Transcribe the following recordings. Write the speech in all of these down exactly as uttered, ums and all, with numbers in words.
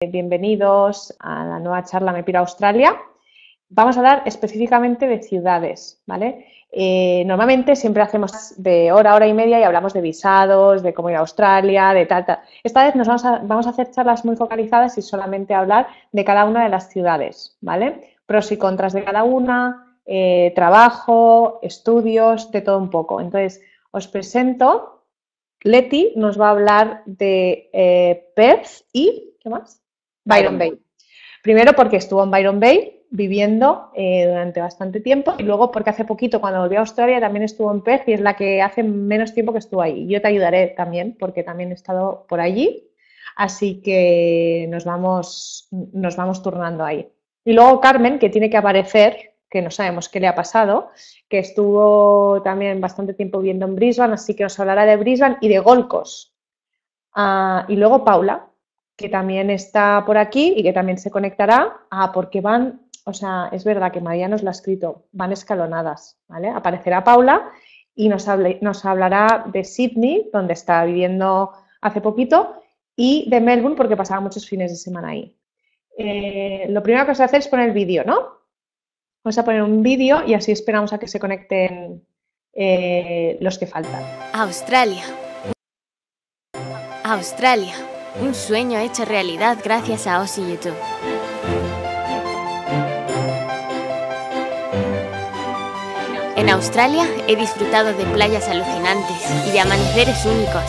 Bienvenidos a la nueva charla Mepira Australia. Vamos a hablar específicamente de ciudades, ¿vale? Eh, normalmente siempre hacemos de hora, hora y media y hablamos de visados, de cómo ir a Australia, de tal, tal. Esta vez nos vamos a, vamos a hacer charlas muy focalizadas y solamente hablar de cada una de las ciudades, ¿vale? Pros y contras de cada una, eh, trabajo, estudios, de todo un poco. Entonces, os presento, Leti nos va a hablar de eh, Perth y, ¿qué más? Byron Bay. Primero porque estuvo en Byron Bay viviendo eh, durante bastante tiempo y luego porque hace poquito cuando volví a Australia también estuvo en Perth y es la que hace menos tiempo que estuvo ahí. Yo te ayudaré también porque también he estado por allí, así que nos vamos, nos vamos turnando ahí. Y luego Carmen, que tiene que aparecer, que no sabemos qué le ha pasado, que estuvo también bastante tiempo viviendo en Brisbane, así que nos hablará de Brisbane y de Gold Coast. Ah, y luego Paula, que también está por aquí y que también se conectará, ah, porque van, o sea, es verdad que María nos lo ha escrito, van escalonadas, ¿vale? Aparecerá Paula y nos, hable, nos hablará de Sydney, donde está viviendo hace poquito, y de Melbourne, porque pasaba muchos fines de semana ahí. Eh, lo primero que os voy a hacer es poner vídeo, ¿no? Vamos a poner un vídeo y así esperamos a que se conecten eh, los que faltan. Australia. Australia. Un sueño hecho realidad gracias a Aussie YouTube. En Australia he disfrutado de playas alucinantes y de amaneceres únicos.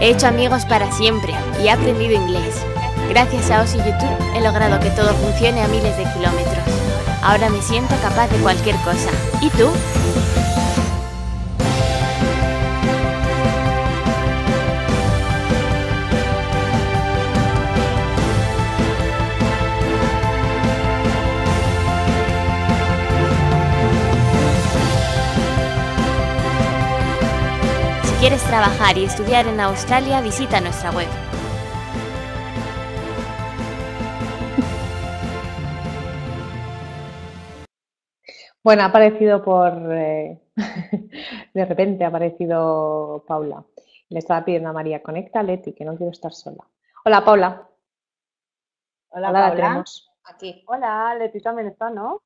He hecho amigos para siempre y he aprendido inglés. Gracias a Aussie YouTube he logrado que todo funcione a miles de kilómetros. Ahora me siento capaz de cualquier cosa. ¿Y tú? Si quieres trabajar y estudiar en Australia, visita nuestra web. Bueno, ha aparecido por... Eh, de repente ha aparecido Paula. Le estaba pidiendo a María, conecta a Leti, que no quiero estar sola. Hola, Paula. Hola, Hola Paula. La tenemos. Aquí. Hola, Leti también está, ¿no?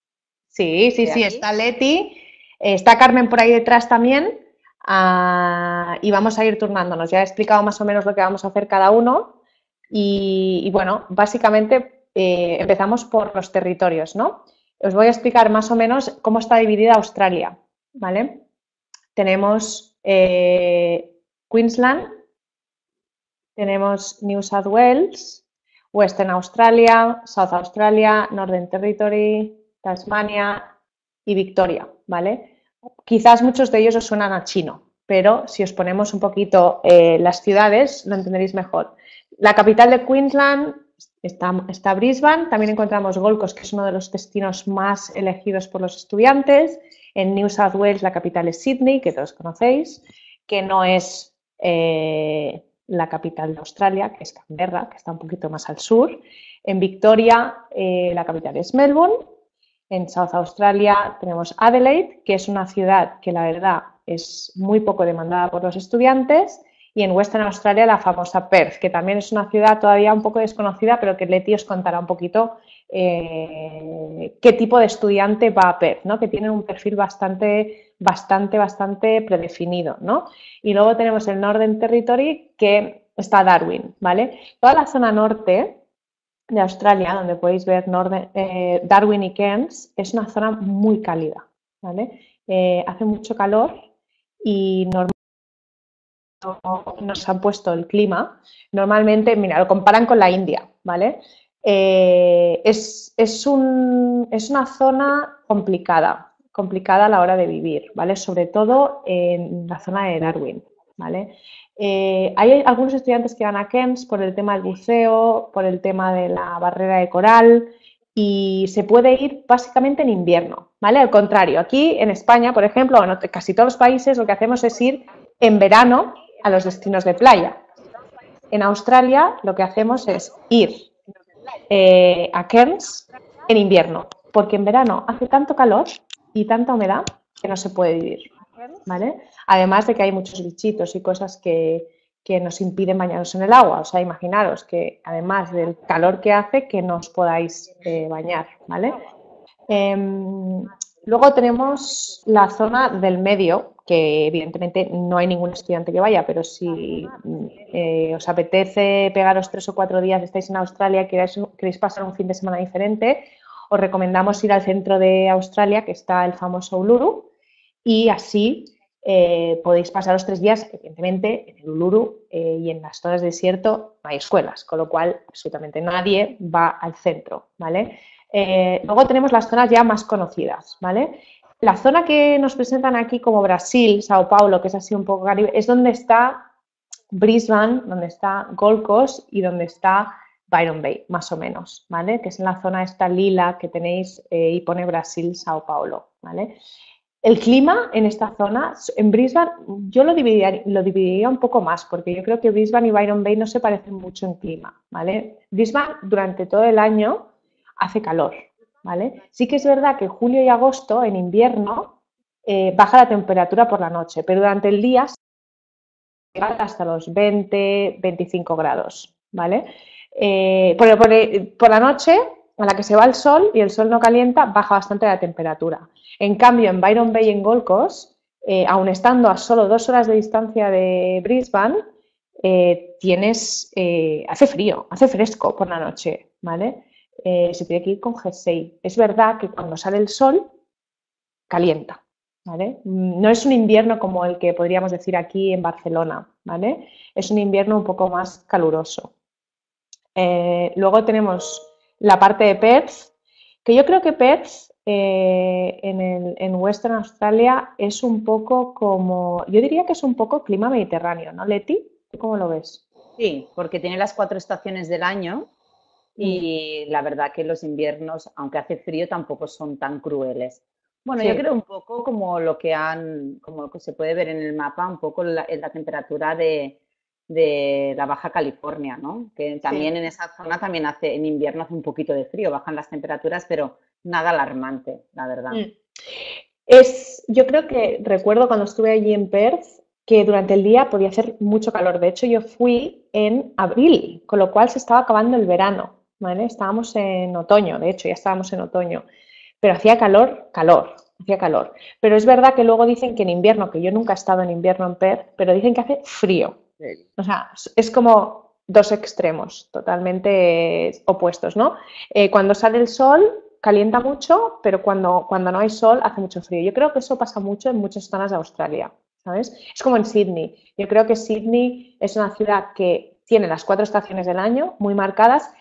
Sí, sí, sí, aquí está Leti. Está Carmen por ahí detrás también. Ah, y vamos a ir turnándonos. Ya he explicado más o menos lo que vamos a hacer cada uno. Y, y bueno, básicamente eh, empezamos por los territorios, ¿no? Os voy a explicar más o menos cómo está dividida Australia, ¿vale? Tenemos eh, Queensland, tenemos New South Wales, Western Australia, South Australia, Northern Territory, Tasmania y Victoria, ¿vale? Quizás muchos de ellos os suenan a chino, pero si os ponemos un poquito eh, las ciudades lo entenderéis mejor. La capital de Queensland está, está Brisbane, también encontramos Gold Coast, que es uno de los destinos más elegidos por los estudiantes. En New South Wales la capital es Sydney, que todos conocéis, que no es eh, la capital de Australia, que es Canberra, que está un poquito más al sur. En Victoria eh, la capital es Melbourne. En South Australia tenemos Adelaide, que es una ciudad que la verdad es muy poco demandada por los estudiantes. Y en Western Australia la famosa Perth, que también es una ciudad todavía un poco desconocida, pero que Leti os contará un poquito eh, qué tipo de estudiante va a Perth, ¿no? Que tienen un perfil bastante, bastante, bastante predefinido, ¿no? Y luego tenemos el Northern Territory, que está Darwin, ¿vale? Toda la zona norte de Australia, donde podéis ver Northern, eh, Darwin y Cairns, es una zona muy cálida, ¿vale? Eh, hace mucho calor y normalmente nos han puesto el clima. Normalmente, mira, lo comparan con la India, ¿vale? Eh, es, es, un, es una zona complicada, complicada a la hora de vivir, ¿vale? Sobre todo en la zona de Darwin, ¿vale? Eh, hay algunos estudiantes que van a Cairns por el tema del buceo, por el tema de la barrera de coral y se puede ir básicamente en invierno, ¿vale? Al contrario, aquí en España, por ejemplo, o en otro, casi todos los países lo que hacemos es ir en verano a los destinos de playa. En Australia lo que hacemos es ir eh, a Cairns en invierno, porque en verano hace tanto calor y tanta humedad que no se puede vivir, ¿vale? Además de que hay muchos bichitos y cosas que, que nos impiden bañarnos en el agua. O sea, imaginaros que además del calor que hace, que no os podáis eh, bañar, ¿vale? Eh, luego tenemos la zona del medio, que evidentemente no hay ningún estudiante que vaya, pero si eh, os apetece pegaros tres o cuatro días, estáis en Australia, queréis, queréis pasar un fin de semana diferente, os recomendamos ir al centro de Australia, que está el famoso Uluru, y así eh, podéis pasar los tres días. Evidentemente, en el Uluru eh, y en las zonas de desierto no hay escuelas, con lo cual absolutamente nadie va al centro, ¿vale? Eh, luego tenemos las zonas ya más conocidas, ¿vale? La zona que nos presentan aquí como Brasil, Sao Paulo, que es así un poco Caribe, es donde está Brisbane, donde está Gold Coast y donde está Byron Bay, más o menos, ¿vale? Que es en la zona esta lila que tenéis eh, y pone Brasil, Sao Paulo, ¿vale? El clima en esta zona, en Brisbane, yo lo dividiría, lo dividiría un poco más, porque yo creo que Brisbane y Byron Bay no se parecen mucho en clima, ¿vale? Brisbane durante todo el año hace calor, ¿vale? Sí que es verdad que julio y agosto, en invierno, eh, baja la temperatura por la noche, pero durante el día se llega hasta los veinte, veinticinco grados, ¿vale? Eh, por, por, por la noche, a la que se va el sol y el sol no calienta, baja bastante la temperatura. En cambio, en Byron Bay y en Gold Coast, eh, aun estando a solo dos horas de distancia de Brisbane, eh, tienes, eh, hace frío, hace fresco por la noche, ¿vale? Eh, se tiene que ir con jersey. Es verdad que cuando sale el sol, calienta, ¿vale? No es un invierno como el que podríamos decir aquí en Barcelona, ¿vale? Es un invierno un poco más caluroso. Eh, luego tenemos la parte de Perth, que yo creo que Perth eh, en, el, en Western Australia es un poco como, yo diría que es un poco clima mediterráneo, ¿no, Leti? ¿Tú cómo lo ves? Sí, porque tiene las cuatro estaciones del año. Y la verdad que los inviernos, aunque hace frío, tampoco son tan crueles. Bueno, sí. Yo creo un poco como lo que han, como que se puede ver en el mapa, un poco la, la temperatura de, de la Baja California, ¿no? Que también sí. En esa zona también hace, en invierno hace un poquito de frío, bajan las temperaturas, pero nada alarmante, la verdad. Es, yo creo que recuerdo cuando estuve allí en Perth, que durante el día podía hacer mucho calor. De hecho, yo fui en abril, con lo cual se estaba acabando el verano, ¿vale? Estábamos en otoño, de hecho, ya estábamos en otoño, pero hacía calor, calor, hacía calor. Pero es verdad que luego dicen que en invierno, que yo nunca he estado en invierno en Perth, pero dicen que hace frío. O sea, es como dos extremos totalmente opuestos, ¿no? Eh, cuando sale el sol calienta mucho, pero cuando, cuando no hay sol hace mucho frío. Yo creo que eso pasa mucho en muchas zonas de Australia, ¿sabes? Es como en Sydney. Yo creo que Sydney es una ciudad que tiene las cuatro estaciones del año muy marcadas,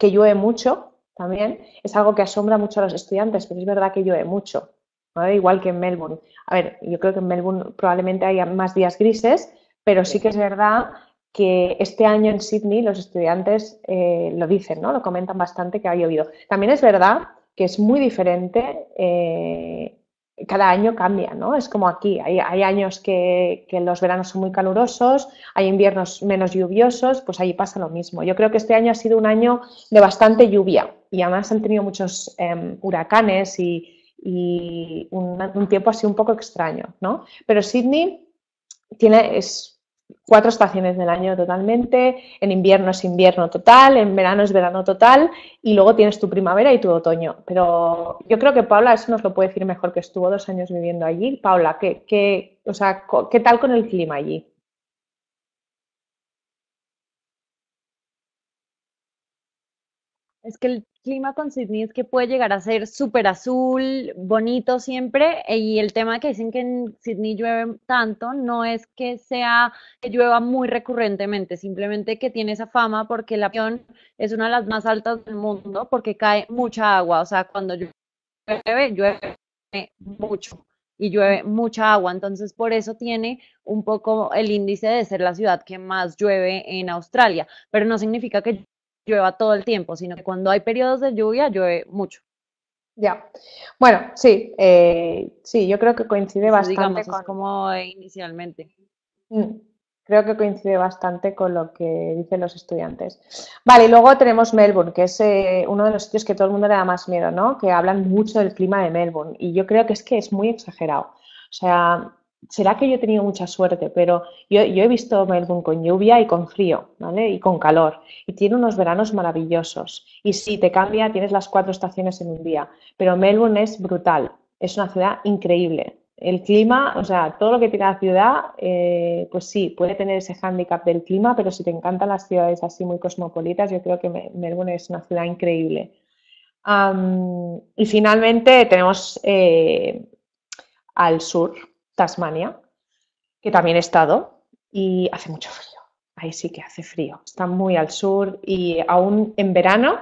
que llueve mucho también. Es algo que asombra mucho a los estudiantes, pero es verdad que llueve mucho, ¿vale? Igual que en Melbourne. A ver, yo creo que en Melbourne probablemente haya más días grises, pero sí que es verdad que este año en Sydney los estudiantes eh, lo dicen, ¿no? Lo comentan bastante que ha llovido. También es verdad que es muy diferente. Eh, Cada año cambia, ¿no? Es como aquí, hay, hay años que, que los veranos son muy calurosos, hay inviernos menos lluviosos, pues allí pasa lo mismo. Yo creo que este año ha sido un año de bastante lluvia y además han tenido muchos eh, huracanes y, y un, un tiempo así un poco extraño, ¿no? Pero Sydney tiene es cuatro estaciones del año totalmente, en invierno es invierno total, en verano es verano total y luego tienes tu primavera y tu otoño. Pero yo creo que Paula eso nos lo puede decir mejor, que estuvo dos años viviendo allí. Paula, ¿qué, qué, o sea, ¿qué tal con el clima allí? Es que el clima con Sydney es que puede llegar a ser súper azul, bonito siempre, y el tema que dicen que en Sydney llueve tanto no es que sea que llueva muy recurrentemente, simplemente que tiene esa fama porque la presión es una de las más altas del mundo porque cae mucha agua, o sea, cuando llueve, llueve mucho y llueve mucha agua, entonces por eso tiene un poco el índice de ser la ciudad que más llueve en Australia, pero no significa que llueva todo el tiempo, sino que cuando hay periodos de lluvia llueve mucho. Ya, bueno, sí, eh, sí, yo creo que coincide eso, bastante digamos, con... es como inicialmente. Creo que coincide bastante con lo que dicen los estudiantes. Vale, y luego tenemos Melbourne, que es eh, uno de los sitios que todo el mundo le da más miedo, ¿no? Que hablan mucho del clima de Melbourne y yo creo que es que es muy exagerado. O sea, será que yo he tenido mucha suerte, pero yo, yo he visto Melbourne con lluvia y con frío, ¿vale? Y con calor. Y tiene unos veranos maravillosos. Y sí, te cambia, tienes las cuatro estaciones en un día. Pero Melbourne es brutal. Es una ciudad increíble. El clima, o sea, todo lo que tiene la ciudad, eh, pues sí, puede tener ese hándicap del clima, pero si te encantan las ciudades así muy cosmopolitas, yo creo que Melbourne es una ciudad increíble. Um, y finalmente tenemos eh, al sur, Tasmania, que también he estado y hace mucho frío. Ahí sí que hace frío. Está muy al sur y aún en verano,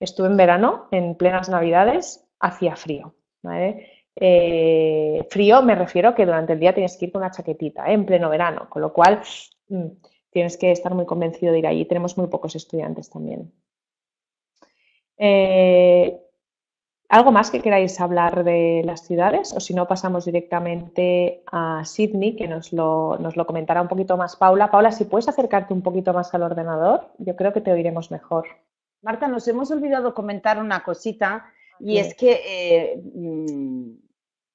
estuve en verano, en plenas Navidades, hacía frío, ¿vale? Eh, frío me refiero que durante el día tienes que ir con una chaquetita, ¿eh? En pleno verano, con lo cual mmm, tienes que estar muy convencido de ir allí. Tenemos muy pocos estudiantes también. Eh, ¿Algo más que queráis hablar de las ciudades? O si no, pasamos directamente a Sydney, que nos lo, nos lo comentará un poquito más Paula. Paula, si puedes acercarte un poquito más al ordenador, yo creo que te oiremos mejor. Marta, nos hemos olvidado comentar una cosita. Y es que eh,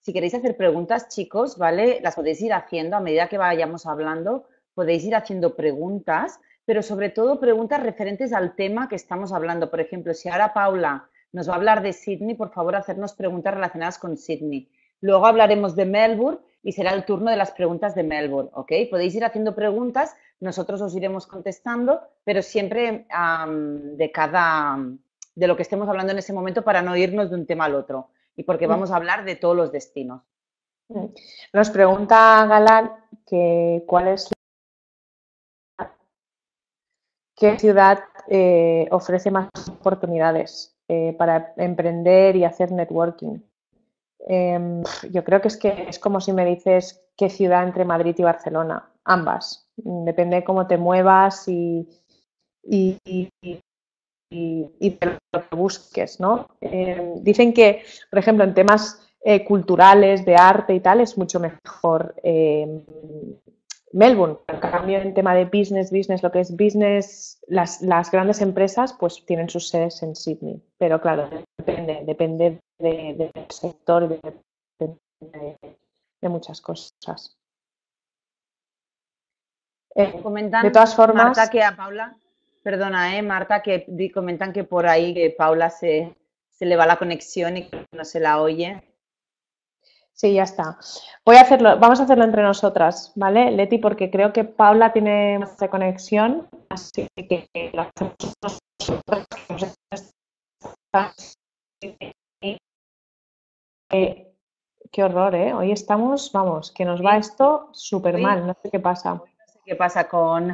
si queréis hacer preguntas, chicos, ¿vale? Las podéis ir haciendo a medida que vayamos hablando, podéis ir haciendo preguntas, pero sobre todo preguntas referentes al tema que estamos hablando. Por ejemplo, si ahora Paula nos va a hablar de Sydney, por favor, hacernos preguntas relacionadas con Sydney. Luego hablaremos de Melbourne y será el turno de las preguntas de Melbourne, ¿ok? Podéis ir haciendo preguntas, nosotros os iremos contestando, pero siempre um, de cada... de lo que estemos hablando en ese momento para no irnos de un tema al otro y porque vamos a hablar de todos los destinos. Nos pregunta Galán que cuál es la, qué ciudad eh, ofrece más oportunidades eh, para emprender y hacer networking. Eh, yo creo que es que es como si me dices qué ciudad entre Madrid y Barcelona, ambas. Depende cómo te muevas y... y, y Y, y de lo que busques, ¿no? Eh, dicen que, por ejemplo, en temas eh, culturales, de arte y tal, es mucho mejor eh, Melbourne. En cambio, en tema de business, business, lo que es business, las, las grandes empresas, pues tienen sus sedes en Sydney. Pero claro, depende, depende del de, de sector, de, de, de muchas cosas. Eh, de todas formas, Marta, que a Paula... Perdona, eh, Marta, que comentan que por ahí que Paula se, se le va la conexión y que no se la oye. Sí, ya está. Voy a hacerlo, vamos a hacerlo entre nosotras, ¿vale, Leti? Porque creo que Paula tiene más de conexión, así que lo hacemos nosotros. Eh, qué horror, ¿eh? Hoy estamos, vamos, que nos va esto súper mal, no sé qué pasa. No sé qué pasa con...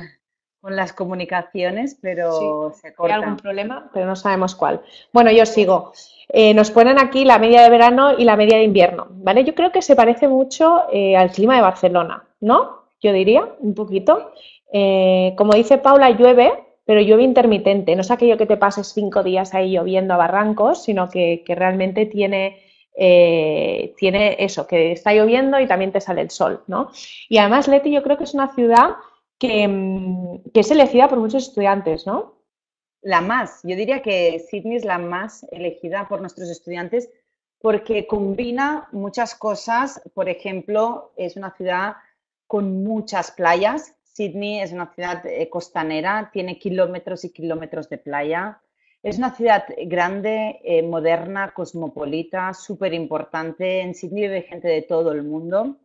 con las comunicaciones, pero sí, se corta. Hay algún problema, pero no sabemos cuál. Bueno, yo sigo. Eh, nos ponen aquí la media de verano y la media de invierno, ¿vale? Yo creo que se parece mucho eh, al clima de Barcelona, ¿no? Yo diría, un poquito. Eh, como dice Paula, llueve, pero llueve intermitente. No es aquello que te pases cinco días ahí lloviendo a barrancos, sino que, que realmente tiene... Eh, tiene eso, que está lloviendo y también te sale el sol, ¿no? Y además, Leti, yo creo que es una ciudad... Que, que es elegida por muchos estudiantes, ¿no? La más. Yo diría que Sydney es la más elegida por nuestros estudiantes porque combina muchas cosas. Por ejemplo, es una ciudad con muchas playas. Sydney es una ciudad costanera, tiene kilómetros y kilómetros de playa. Es una ciudad grande, eh, moderna, cosmopolita, súper importante. En Sydney vive gente de todo el mundo.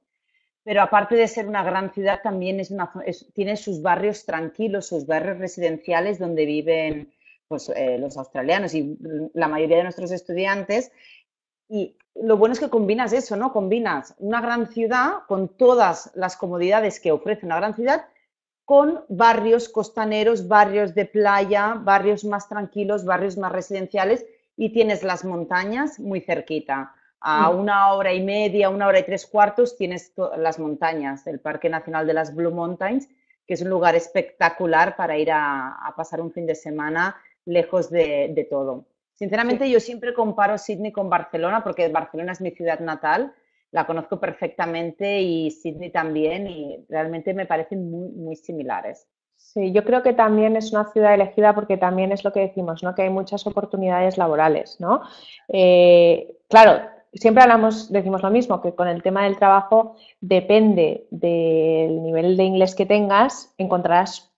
Pero aparte de ser una gran ciudad, también es una, es, tiene sus barrios tranquilos, sus barrios residenciales donde viven pues, eh, los australianos y la mayoría de nuestros estudiantes. Y lo bueno es que combinas eso, ¿no? Combinas una gran ciudad con todas las comodidades que ofrece una gran ciudad con barrios costaneros, barrios de playa, barrios más tranquilos, barrios más residenciales y tienes las montañas muy cerquita. A una hora y media, una hora y tres cuartos tienes las montañas, el Parque Nacional de las Blue Mountains, que es un lugar espectacular para ir a, a pasar un fin de semana lejos de, de todo. Sinceramente, sí. Yo siempre comparo Sydney con Barcelona, porque Barcelona es mi ciudad natal, la conozco perfectamente y Sydney también, y realmente me parecen muy, muy similares. Sí, yo creo que también es una ciudad elegida porque también es lo que decimos, ¿no? Que hay muchas oportunidades laborales, ¿no? Eh, claro. siempre hablamos, decimos lo mismo, que con el tema del trabajo depende del nivel de inglés que tengas, encontrarás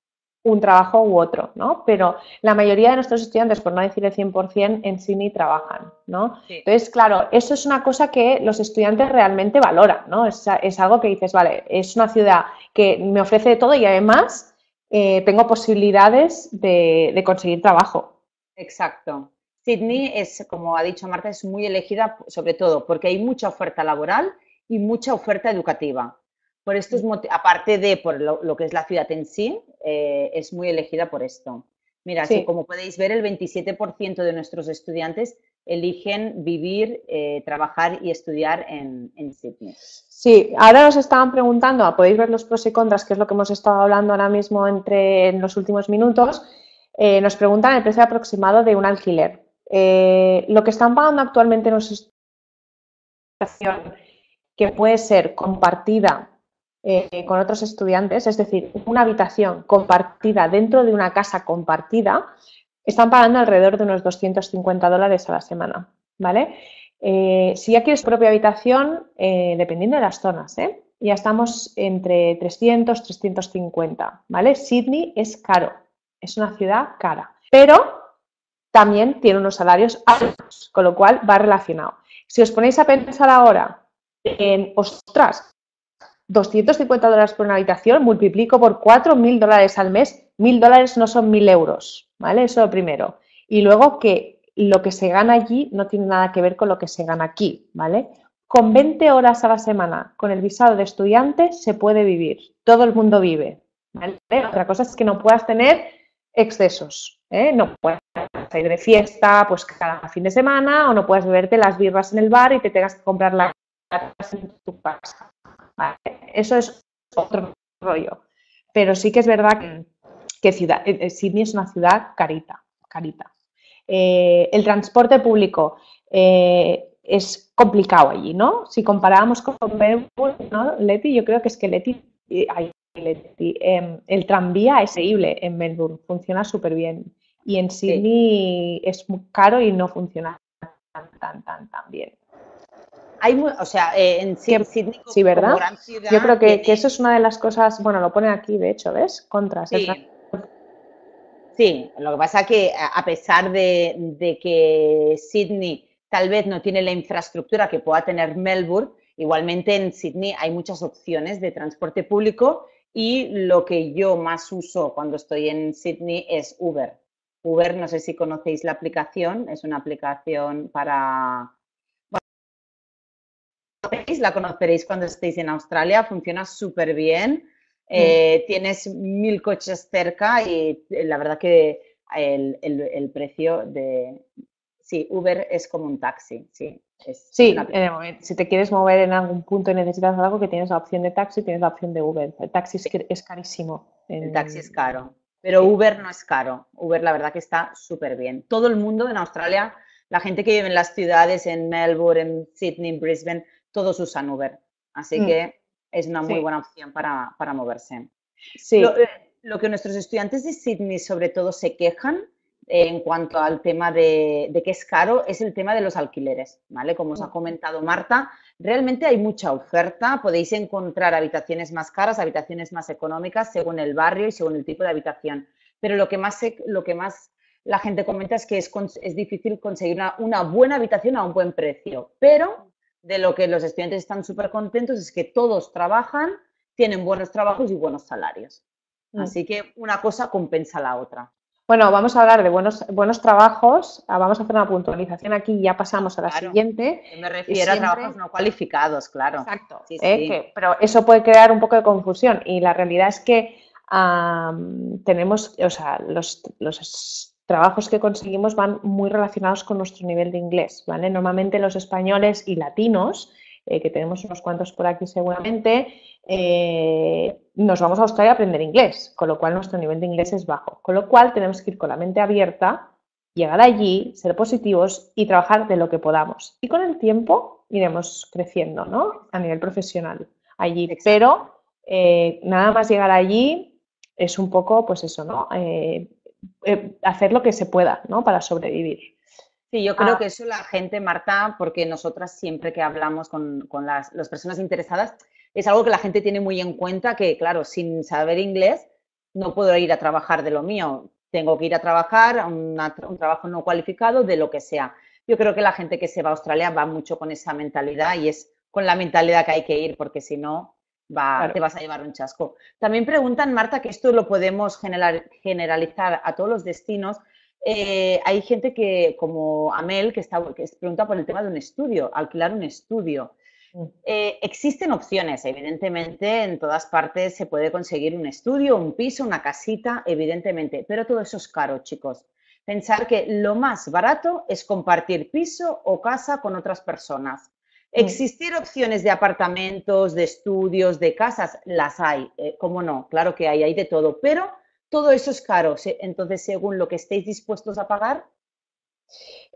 un trabajo u otro, ¿no? Pero la mayoría de nuestros estudiantes, por no decir el cien por cien, en Sydney trabajan, ¿no? Sí. Entonces, claro, eso es una cosa que los estudiantes realmente valoran, ¿no? Es, es algo que dices, vale, es una ciudad que me ofrece de todo y además eh, tengo posibilidades de, de conseguir trabajo. Exacto. Sydney es, como ha dicho Marta, es muy elegida sobre todo porque hay mucha oferta laboral y mucha oferta educativa. Por estos motivos, aparte de por lo, lo que es la ciudad en sí, eh, es muy elegida por esto. Mira, sí. Así, como podéis ver, el veintisiete por ciento de nuestros estudiantes eligen vivir, eh, trabajar y estudiar en, en Sydney. Sí, ahora nos estaban preguntando, podéis ver los pros y contras, que es lo que hemos estado hablando ahora mismo entre, en los últimos minutos. Eh, nos preguntan el precio aproximado de un alquiler. Eh, lo que están pagando actualmente nuestros estudiantes, que puede ser compartida Eh, con otros estudiantes, es decir, una habitación compartida dentro de una casa compartida, están pagando alrededor de unos doscientos cincuenta dólares a la semana, ¿vale? Eh, si ya quieres propia habitación, eh, dependiendo de las zonas, ¿eh? Ya estamos entre trescientos, trescientos cincuenta, ¿vale? Sydney es caro, es una ciudad cara, pero también tiene unos salarios altos, con lo cual va relacionado. Si os ponéis a pensar ahora en, ostras, doscientos cincuenta dólares por una habitación, multiplico por cuatro mil dólares al mes, mil dólares no son mil euros, ¿vale? Eso es lo primero. Y luego que lo que se gana allí no tiene nada que ver con lo que se gana aquí, ¿vale? Con veinte horas a la semana, con el visado de estudiante, se puede vivir. Todo el mundo vive, ¿vale? Otra cosa es que no puedas tener excesos, ¿eh? No puedas ir de fiesta pues cada fin de semana o no puedas beberte las birras en el bar y te tengas que comprar las birras en tu casa. Vale, eso es otro rollo, pero sí que es verdad que, que ciudad, eh, Sydney es una ciudad carita, carita. Eh, el transporte público eh, es complicado allí, ¿no? Si comparábamos con Melbourne, ¿no, Leti? Yo creo que es que Leti, ay, Leti eh, el tranvía es increíble en Melbourne, funciona súper bien y en Sydney sí. Es muy caro y no funciona tan, tan, tan, tan bien. Hay, o sea, eh, en Sydney, como, sí, ¿verdad? Como gran ciudad, yo creo que, tiene... que eso es una de las cosas, bueno, lo ponen aquí, de hecho, ¿ves? Contras. Sí, sí. Lo que pasa es que a pesar de, de que Sydney tal vez no tiene la infraestructura que pueda tener Melbourne, igualmente en Sydney hay muchas opciones de transporte público y lo que yo más uso cuando estoy en Sydney es Uber. Uber, no sé si conocéis la aplicación, es una aplicación para... La conoceréis cuando estéis en Australia, funciona súper bien, eh, mm. tienes mil coches cerca y la verdad que el, el, el precio de... Sí, Uber es como un taxi, sí. Es sí, una... en el momento, si te quieres mover en algún punto y necesitas algo, que tienes la opción de taxi, tienes la opción de Uber. El taxi es, es carísimo. En... El taxi es caro, pero sí. Uber no es caro. Uber la verdad que está súper bien. Todo el mundo en Australia, la gente que vive en las ciudades, en Melbourne, en Sydney, en Brisbane... Todos usan Uber, así mm. que es una muy sí. buena opción para, para moverse. Sí. Lo, lo que nuestros estudiantes de Sydney sobre todo se quejan eh, en cuanto al tema de, de que es caro es el tema de los alquileres, ¿vale? Como os ha comentado Marta, realmente hay mucha oferta, podéis encontrar habitaciones más caras, habitaciones más económicas según el barrio y según el tipo de habitación, pero lo que más, se, lo que más la gente comenta es que es, es difícil conseguir una, una buena habitación a un buen precio, pero... De lo que los estudiantes están súper contentos es que todos trabajan, tienen buenos trabajos y buenos salarios. Así que una cosa compensa la otra. Bueno, vamos a hablar de buenos, buenos trabajos, vamos a hacer una puntualización aquí y ya pasamos a la claro, siguiente. Me refiero siempre... a trabajos no cualificados, claro. Exacto. Sí, eh, sí. Que, pero eso puede crear un poco de confusión y la realidad es que um, tenemos, o sea, los... los trabajos que conseguimos van muy relacionados con nuestro nivel de inglés, ¿vale? Normalmente los españoles y latinos, eh, que tenemos unos cuantos por aquí seguramente, eh, nos vamos a Australia a aprender inglés, con lo cual nuestro nivel de inglés es bajo. Con lo cual tenemos que ir con la mente abierta, llegar allí, ser positivos y trabajar de lo que podamos. Y con el tiempo iremos creciendo, ¿no? A nivel profesional allí. Pero eh, nada más llegar allí es un poco, pues eso, ¿no? Eh, hacer lo que se pueda, ¿no? Para sobrevivir. Sí, yo creo ah. que eso la gente, Marta, porque nosotras siempre que hablamos con, con las, las personas interesadas, es algo que la gente tiene muy en cuenta, que claro, sin saber inglés no puedo ir a trabajar de lo mío, tengo que ir a trabajar a una, un trabajo no cualificado de lo que sea. Yo creo que la gente que se va a Australia va mucho con esa mentalidad y es con la mentalidad que hay que ir, porque si no va, claro. te vas a llevar un chasco. También preguntan, Marta, que esto lo podemos generar, generalizar a todos los destinos. Eh, hay gente que, como Amel, que, está, que pregunta por el tema de un estudio, alquilar un estudio. Eh, existen opciones, evidentemente, en todas partes se puede conseguir un estudio, un piso, una casita, evidentemente, pero todo eso es caro, chicos. Pensar que lo más barato es compartir piso o casa con otras personas. Existir opciones de apartamentos, de estudios, de casas, las hay, eh, cómo no, claro que hay, hay de todo, pero todo eso es caro, entonces según lo que estéis dispuestos a pagar.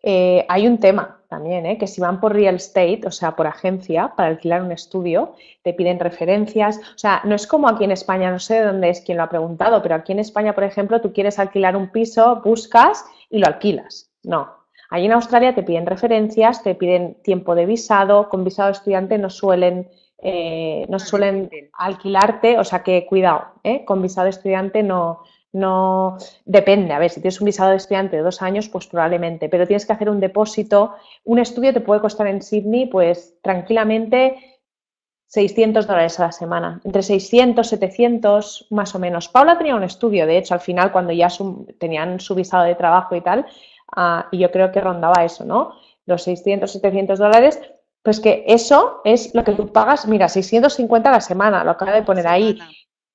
Eh, hay un tema también, ¿eh? Que si van por real estate, o sea, por agencia, para alquilar un estudio, te piden referencias, o sea, no es como aquí en España, no sé dónde es quien lo ha preguntado, pero aquí en España, por ejemplo, tú quieres alquilar un piso, buscas y lo alquilas, no. Allí en Australia te piden referencias, te piden tiempo de visado, con visado estudiante no suelen, eh, no suelen alquilarte, o sea que cuidado, ¿eh? Con visado estudiante no, no depende, a ver, si tienes un visado de estudiante de dos años, pues probablemente, pero tienes que hacer un depósito, un estudio te puede costar en Sydney, pues tranquilamente seiscientos dólares a la semana, entre seiscientos, setecientos más o menos. Paula tenía un estudio, de hecho, al final cuando ya su, tenían su visado de trabajo y tal, Uh, y yo creo que rondaba eso, ¿no? Los seiscientos, setecientos dólares, pues que eso es lo que tú pagas, mira, seiscientos cincuenta a la semana, lo acabo de poner ahí.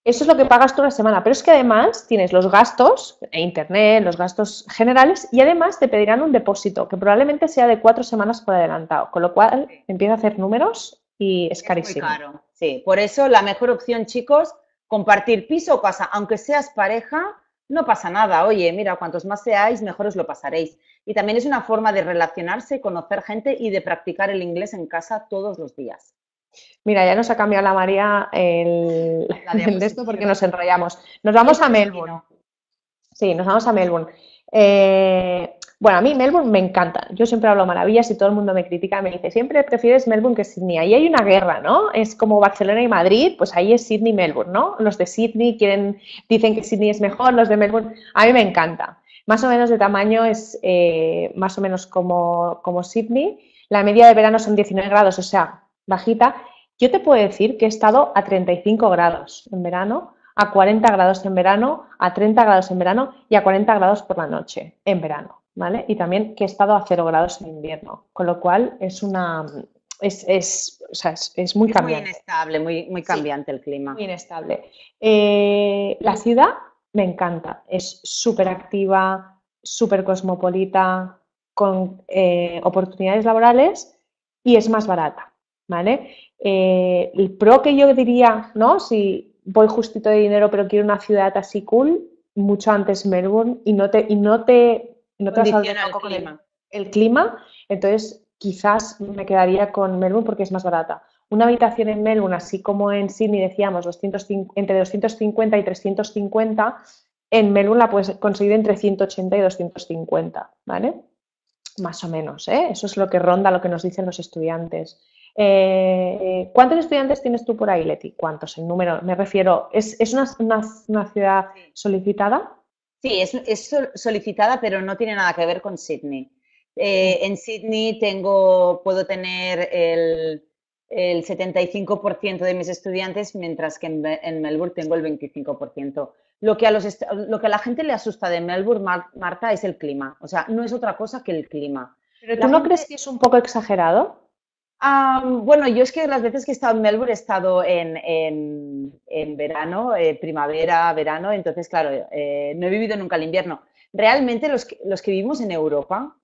Eso es lo que pagas tú una semana, pero es que además tienes los gastos, internet, los gastos generales, y además te pedirán un depósito, que probablemente sea de cuatro semanas por adelantado, con lo cual empieza a hacer números y es carísimo. Es muy caro. Sí, por eso la mejor opción, chicos, compartir piso o casa, aunque seas pareja, no pasa nada, oye, mira, cuantos más seáis, mejor os lo pasaréis. Y también es una forma de relacionarse, conocer gente y de practicar el inglés en casa todos los días. Mira, ya nos ha cambiado la María el, la el de esto porque nos enrollamos. Nos vamos a Melbourne. Sí, nos vamos a Melbourne. Eh, bueno, a mí Melbourne me encanta. Yo siempre hablo maravillas y todo el mundo me critica, me dice, siempre prefieres Melbourne que Sydney. Ahí hay una guerra, ¿no? Es como Barcelona y Madrid, pues ahí es Sydney y Melbourne, ¿no? Los de Sydney quieren, dicen que Sydney es mejor, los de Melbourne, a mí me encanta. Más o menos de tamaño es eh, más o menos como, como Sydney. La media de verano son diecinueve grados, o sea, bajita. Yo te puedo decir que he estado a treinta y cinco grados en verano, a cuarenta grados en verano, a treinta grados en verano y a cuarenta grados por la noche en verano, ¿vale? Y también que he estado a cero grados en invierno, con lo cual es una es, es, o sea, es, es muy es cambiante. Muy inestable, muy, muy cambiante sí, el clima. Muy inestable. Eh, la ciudad me encanta, es súper activa, súper cosmopolita, con eh, oportunidades laborales y es más barata, ¿vale? Eh, el pro que yo diría, ¿no? Si voy justito de dinero, pero quiero una ciudad así cool, mucho antes Melbourne, y no te, y no te, no te vas a dar con el, el clima, entonces quizás me quedaría con Melbourne porque es más barata. Una habitación en Melbourne, así como en Sydney decíamos, entre doscientos cincuenta y trescientos cincuenta, en Melbourne la puedes conseguir entre ciento ochenta y doscientos cincuenta, ¿vale? Más o menos, ¿eh? Eso es lo que ronda, lo que nos dicen los estudiantes. Eh, ¿Cuántos estudiantes tienes tú por ahí, Leti? ¿Cuántos en número? Me refiero, ¿es, es una, una, una ciudad solicitada? Sí, es, es solicitada, pero no tiene nada que ver con Sydney. Eh, en Sydney tengo, puedo tener el, el setenta y cinco por ciento de mis estudiantes, mientras que en, en Melbourne tengo el veinticinco por ciento. Lo que, a los, lo que a la gente le asusta de Melbourne, Marta, es el clima. O sea, no es otra cosa que el clima. ¿Pero tú la no gente... crees que es un poco exagerado? Um, bueno, yo es que las veces que he estado en Melbourne he estado en, en, en verano, eh, primavera, verano, entonces, claro, eh, no he vivido nunca el invierno. Realmente los que, los que vivimos en Europa,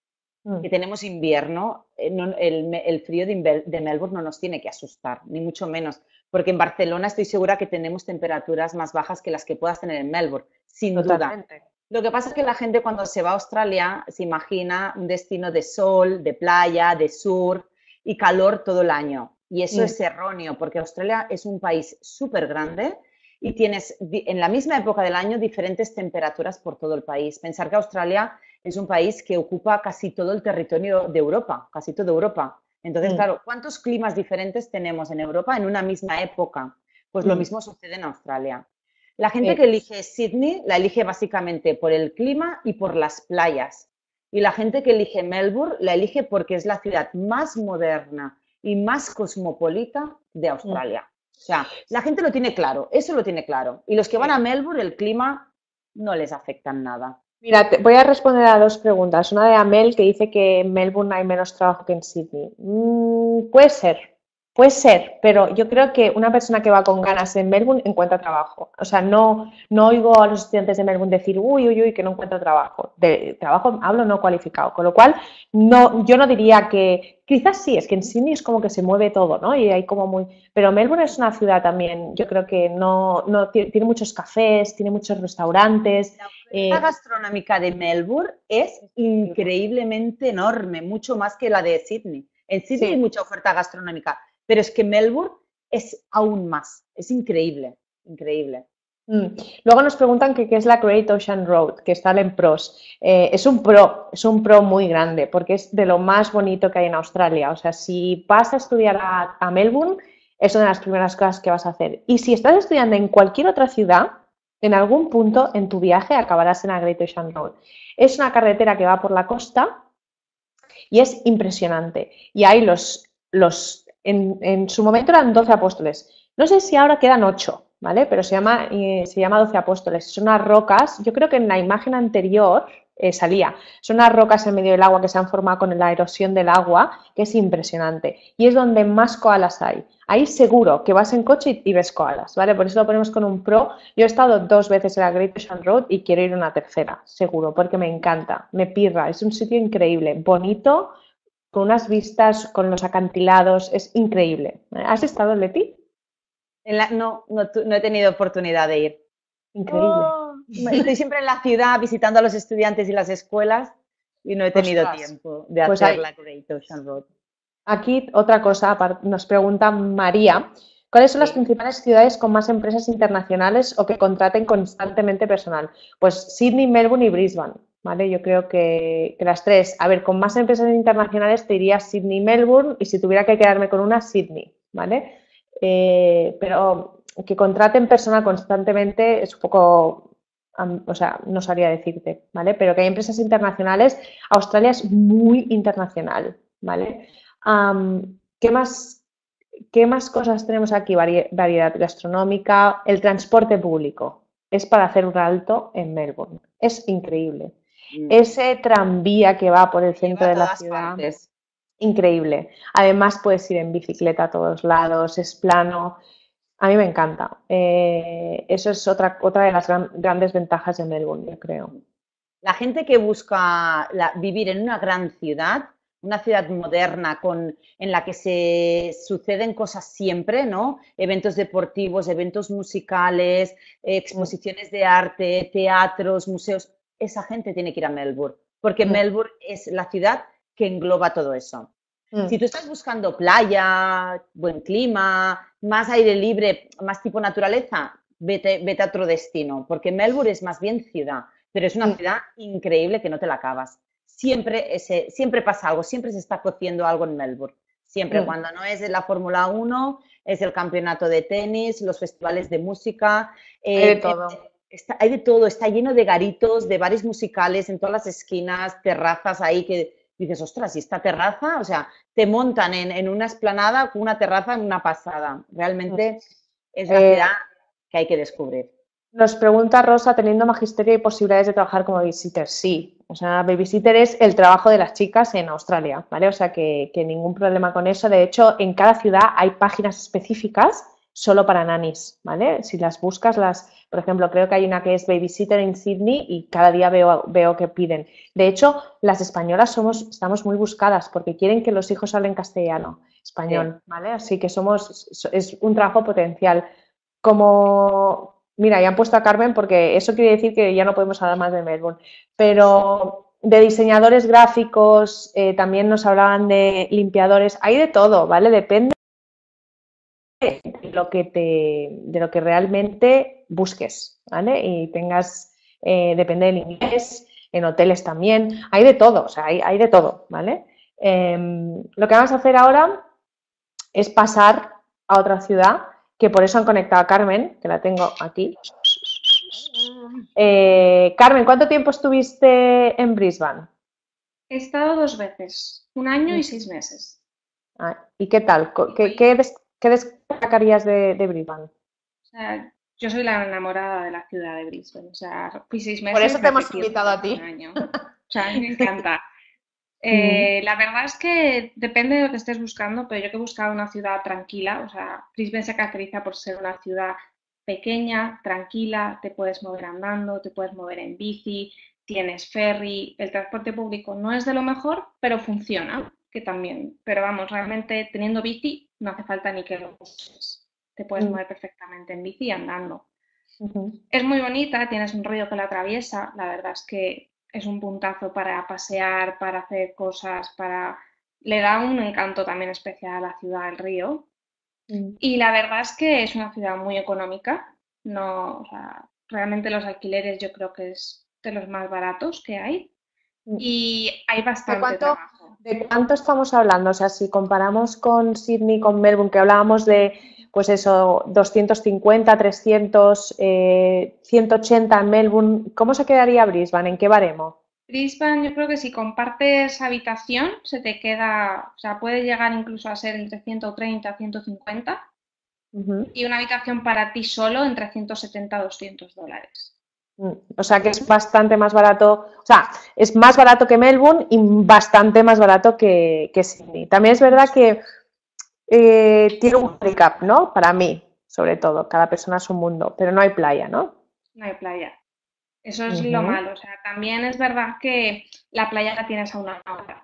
mm. que tenemos invierno, eh, no, el, el frío de, de Melbourne no nos tiene que asustar, ni mucho menos, porque en Barcelona estoy segura que tenemos temperaturas más bajas que las que puedas tener en Melbourne, sin Totalmente. duda. Lo que pasa es que la gente cuando se va a Australia se imagina un destino de sol, de playa, de sur... y calor todo el año. Y eso sí. es erróneo, porque Australia es un país súper grande y tienes en la misma época del año diferentes temperaturas por todo el país. Pensar que Australia es un país que ocupa casi todo el territorio de Europa, casi toda Europa. Entonces, mm. claro, ¿cuántos climas diferentes tenemos en Europa en una misma época? Pues mm. lo mismo sucede en Australia. La gente sí. que elige Sydney la elige básicamente por el clima y por las playas. Y la gente que elige Melbourne la elige porque es la ciudad más moderna y más cosmopolita de Australia. O sea, la gente lo tiene claro, eso lo tiene claro. Y los que van a Melbourne, el clima no les afecta nada. Mira, te voy a responder a dos preguntas. Una de Amel, que dice que en Melbourne hay menos trabajo que en Sydney. Mm, puede ser, puede ser, pero yo creo que una persona que va con ganas en Melbourne encuentra trabajo. O sea, no, no oigo a los estudiantes de Melbourne decir, uy, uy, uy, que no encuentro trabajo. De trabajo hablo no cualificado, con lo cual no, yo no diría que... Quizás sí, es que en Sydney es como que se mueve todo, ¿no? Y hay como muy... Pero Melbourne es una ciudad también, yo creo que no, no tiene muchos cafés, tiene muchos restaurantes. La oferta eh... gastronómica de Melbourne es increíblemente enorme, mucho más que la de Sydney. En Sydney sí. hay mucha oferta gastronómica, pero es que Melbourne es aún más, es increíble, increíble. Mm. Luego nos preguntan que qué es la Great Ocean Road, que está en pros. Eh, es un pro, es un pro muy grande, porque es de lo más bonito que hay en Australia. O sea, si vas a estudiar a, a Melbourne, es una de las primeras cosas que vas a hacer. Y si estás estudiando en cualquier otra ciudad, en algún punto en tu viaje acabarás en la Great Ocean Road. Es una carretera que va por la costa y es impresionante. Y hay los, los en, en su momento eran doce apóstoles. No sé si ahora quedan ocho. ¿Vale? Pero se llama, eh, se llama doce apóstoles, son unas rocas, yo creo que en la imagen anterior eh, salía, son unas rocas en medio del agua que se han formado con la erosión del agua, que es impresionante, y es donde más koalas hay, ahí seguro que vas en coche y, y ves koalas, ¿vale? Por eso lo ponemos con un pro, yo he estado dos veces en la Great Ocean Road y quiero ir una tercera, seguro, porque me encanta, me pirra, es un sitio increíble, bonito, con unas vistas, con los acantilados, es increíble. ¿Has estado, Leti? En la, no, no, no he tenido oportunidad de ir. Increíble. Oh, estoy siempre en la ciudad visitando a los estudiantes y las escuelas y no he tenido Ostras, tiempo de pues hacer hay. la Great Ocean Road. Aquí otra cosa, nos pregunta María, ¿cuáles son las principales ciudades con más empresas internacionales o que contraten constantemente personal? Pues Sydney, Melbourne y Brisbane, ¿vale? Yo creo que, que las tres. A ver, con más empresas internacionales te diría Sydney, Melbourne y si tuviera que quedarme con una, Sydney, ¿vale? Eh, pero que contraten personal constantemente es un poco, o sea, no sabría decirte, ¿vale? Pero que hay empresas internacionales, Australia es muy internacional, ¿vale? Um, ¿qué más, qué más cosas tenemos aquí? Vari- variedad gastronómica, el transporte público, es para hacer un alto en Melbourne, es increíble. Mm. Ese tranvía que va por el centro de la ciudad... Partes. Increíble. Además puedes ir en bicicleta a todos lados, es plano. A mí me encanta. Eh, eso es otra, otra de las gran, grandes ventajas de Melbourne, yo creo. La gente que busca la, vivir en una gran ciudad, una ciudad moderna con, en la que se suceden cosas siempre, ¿no? Eventos deportivos, eventos musicales, exposiciones de arte, teatros, museos. Esa gente tiene que ir a Melbourne, porque Melbourne es la ciudad que engloba todo eso. Mm. Si tú estás buscando playa, buen clima, más aire libre, más tipo naturaleza, vete, vete a otro destino, porque Melbourne es más bien ciudad, pero es una mm. ciudad increíble que no te la acabas. Siempre, ese, siempre pasa algo, siempre se está cociendo algo en Melbourne. Siempre, mm. cuando no es la Fórmula uno, es el campeonato de tenis, los festivales de música. Eh, hay de todo. Eh, está, hay de todo, está lleno de garitos, de bares musicales en todas las esquinas, terrazas ahí que... Dices, ostras, ¿y esta terraza? O sea, te montan en, en una explanada con una terraza en una pasada. Realmente es la ciudad eh, que hay que descubrir. Nos pregunta Rosa, ¿teniendo magisterio y posibilidades de trabajar como babysitter? Sí. O sea, babysitter es el trabajo de las chicas en Australia, ¿vale? O sea, que, que ningún problema con eso. De hecho, en cada ciudad hay páginas específicas solo para nannies, ¿vale? Si las buscas, las, por ejemplo, creo que hay una que es babysitter en Sydney y cada día veo, veo que piden. De hecho, las españolas somos, estamos muy buscadas porque quieren que los hijos hablen castellano, español, sí. ¿Vale? Así que somos, es un trabajo potencial. Como, mira, ya han puesto a Carmen porque eso quiere decir que ya no podemos hablar más de Melbourne, pero... De diseñadores gráficos, eh, también nos hablaban de limpiadores, hay de todo, ¿vale? Depende. de lo que, te, de lo que realmente busques, ¿vale? Y tengas, eh, depende del inglés, en hoteles también, hay de todo, o sea, hay, hay de todo, ¿vale? Eh, lo que vamos a hacer ahora es pasar a otra ciudad, que por eso han conectado a Carmen, que la tengo aquí. Eh, Carmen, ¿cuánto tiempo estuviste en Brisbane? He estado dos veces, un año y seis meses. Ah, ¿y qué tal? ¿Qué, qué, des, qué destacarías de, de Brisbane? O sea, yo soy la enamorada de la ciudad de Brisbane, o sea, fui seis meses. Por eso te hemos invitado a ti. O sea, me encanta. Eh, la verdad es que depende de lo que estés buscando, pero yo que he buscado una ciudad tranquila, o sea, Brisbane se caracteriza por ser una ciudad pequeña, tranquila, te puedes mover andando, te puedes mover en bici, tienes ferry, el transporte público no es de lo mejor, pero funciona, que también, pero vamos, realmente teniendo bici no hace falta ni que lo uses, te puedes mover perfectamente en bici y andando. Uh-huh. Es muy bonita, tienes un río que la atraviesa, la verdad es que es un puntazo para pasear, para hacer cosas, para... le da un encanto también especial a la ciudad, el río. Mm. Y la verdad es que es una ciudad muy económica. No, o sea, realmente los alquileres yo creo que es de los más baratos que hay. Mm. Y hay bastante ¿De cuánto, trabajo. ¿De cuánto estamos hablando? O sea, si comparamos con Sydney, con Melbourne, que hablábamos de, pues eso, doscientos cincuenta, trescientos, eh, ciento ochenta en Melbourne, ¿cómo se quedaría Brisbane? ¿En qué baremo? Brisbane, yo creo que si compartes habitación, se te queda, o sea, puede llegar incluso a ser entre ciento treinta a ciento cincuenta. Uh-huh. Y una habitación para ti solo entre ciento setenta a doscientos dólares. O sea, que es bastante más barato, o sea, es más barato que Melbourne y bastante más barato que, que Sydney. También es verdad que Eh, tiene un handicap, ¿no? Para mí, sobre todo, cada persona es un mundo, pero no hay playa, ¿no? No hay playa, eso es uh-huh. lo malo, o sea, también es verdad que la playa la tienes a una hora,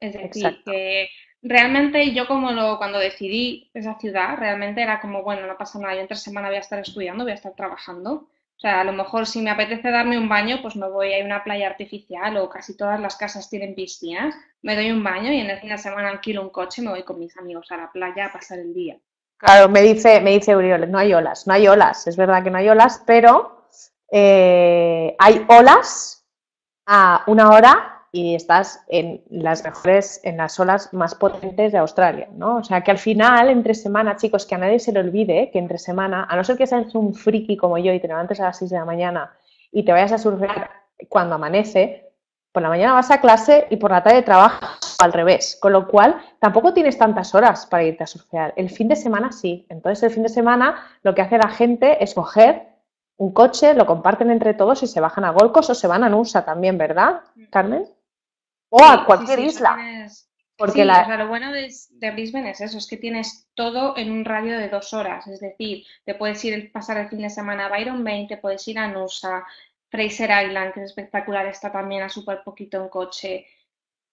es decir, Exacto. que realmente yo como lo, cuando decidí esa ciudad, realmente era como, bueno, no pasa nada, yo en tres semanas voy a estar estudiando, voy a estar trabajando, o sea, a lo mejor si me apetece darme un baño, pues me voy a una playa artificial o casi todas las casas tienen piscinas, me doy un baño y en el fin de semana alquilo un coche y me voy con mis amigos a la playa a pasar el día. Claro, me dice, me dice Uriol, no hay olas, no hay olas, es verdad que no hay olas, pero eh, hay olas a una hora y estás en las mejores, en las olas más potentes de Australia, ¿no? O sea, que al final, entre semana, chicos, que a nadie se le olvide que entre semana, a no ser que seas un friki como yo y te levantes a las seis de la mañana y te vayas a surfear cuando amanece, por la mañana vas a clase y por la tarde trabajas al revés, con lo cual tampoco tienes tantas horas para irte a surfear. El fin de semana sí, entonces el fin de semana lo que hace la gente es coger un coche, lo comparten entre todos y se bajan a Gold Coast o se van a Nusa también, ¿verdad, Carmen? O sí, a cualquier sí, sí, isla. Tienes... Porque sí, la... o sea, lo bueno de, de Brisbane es eso, es que tienes todo en un radio de dos horas, es decir, te puedes ir pasar el fin de semana a Byron Bay, te puedes ir a Nusa, Fraser Island, que es espectacular, está también a súper poquito en coche.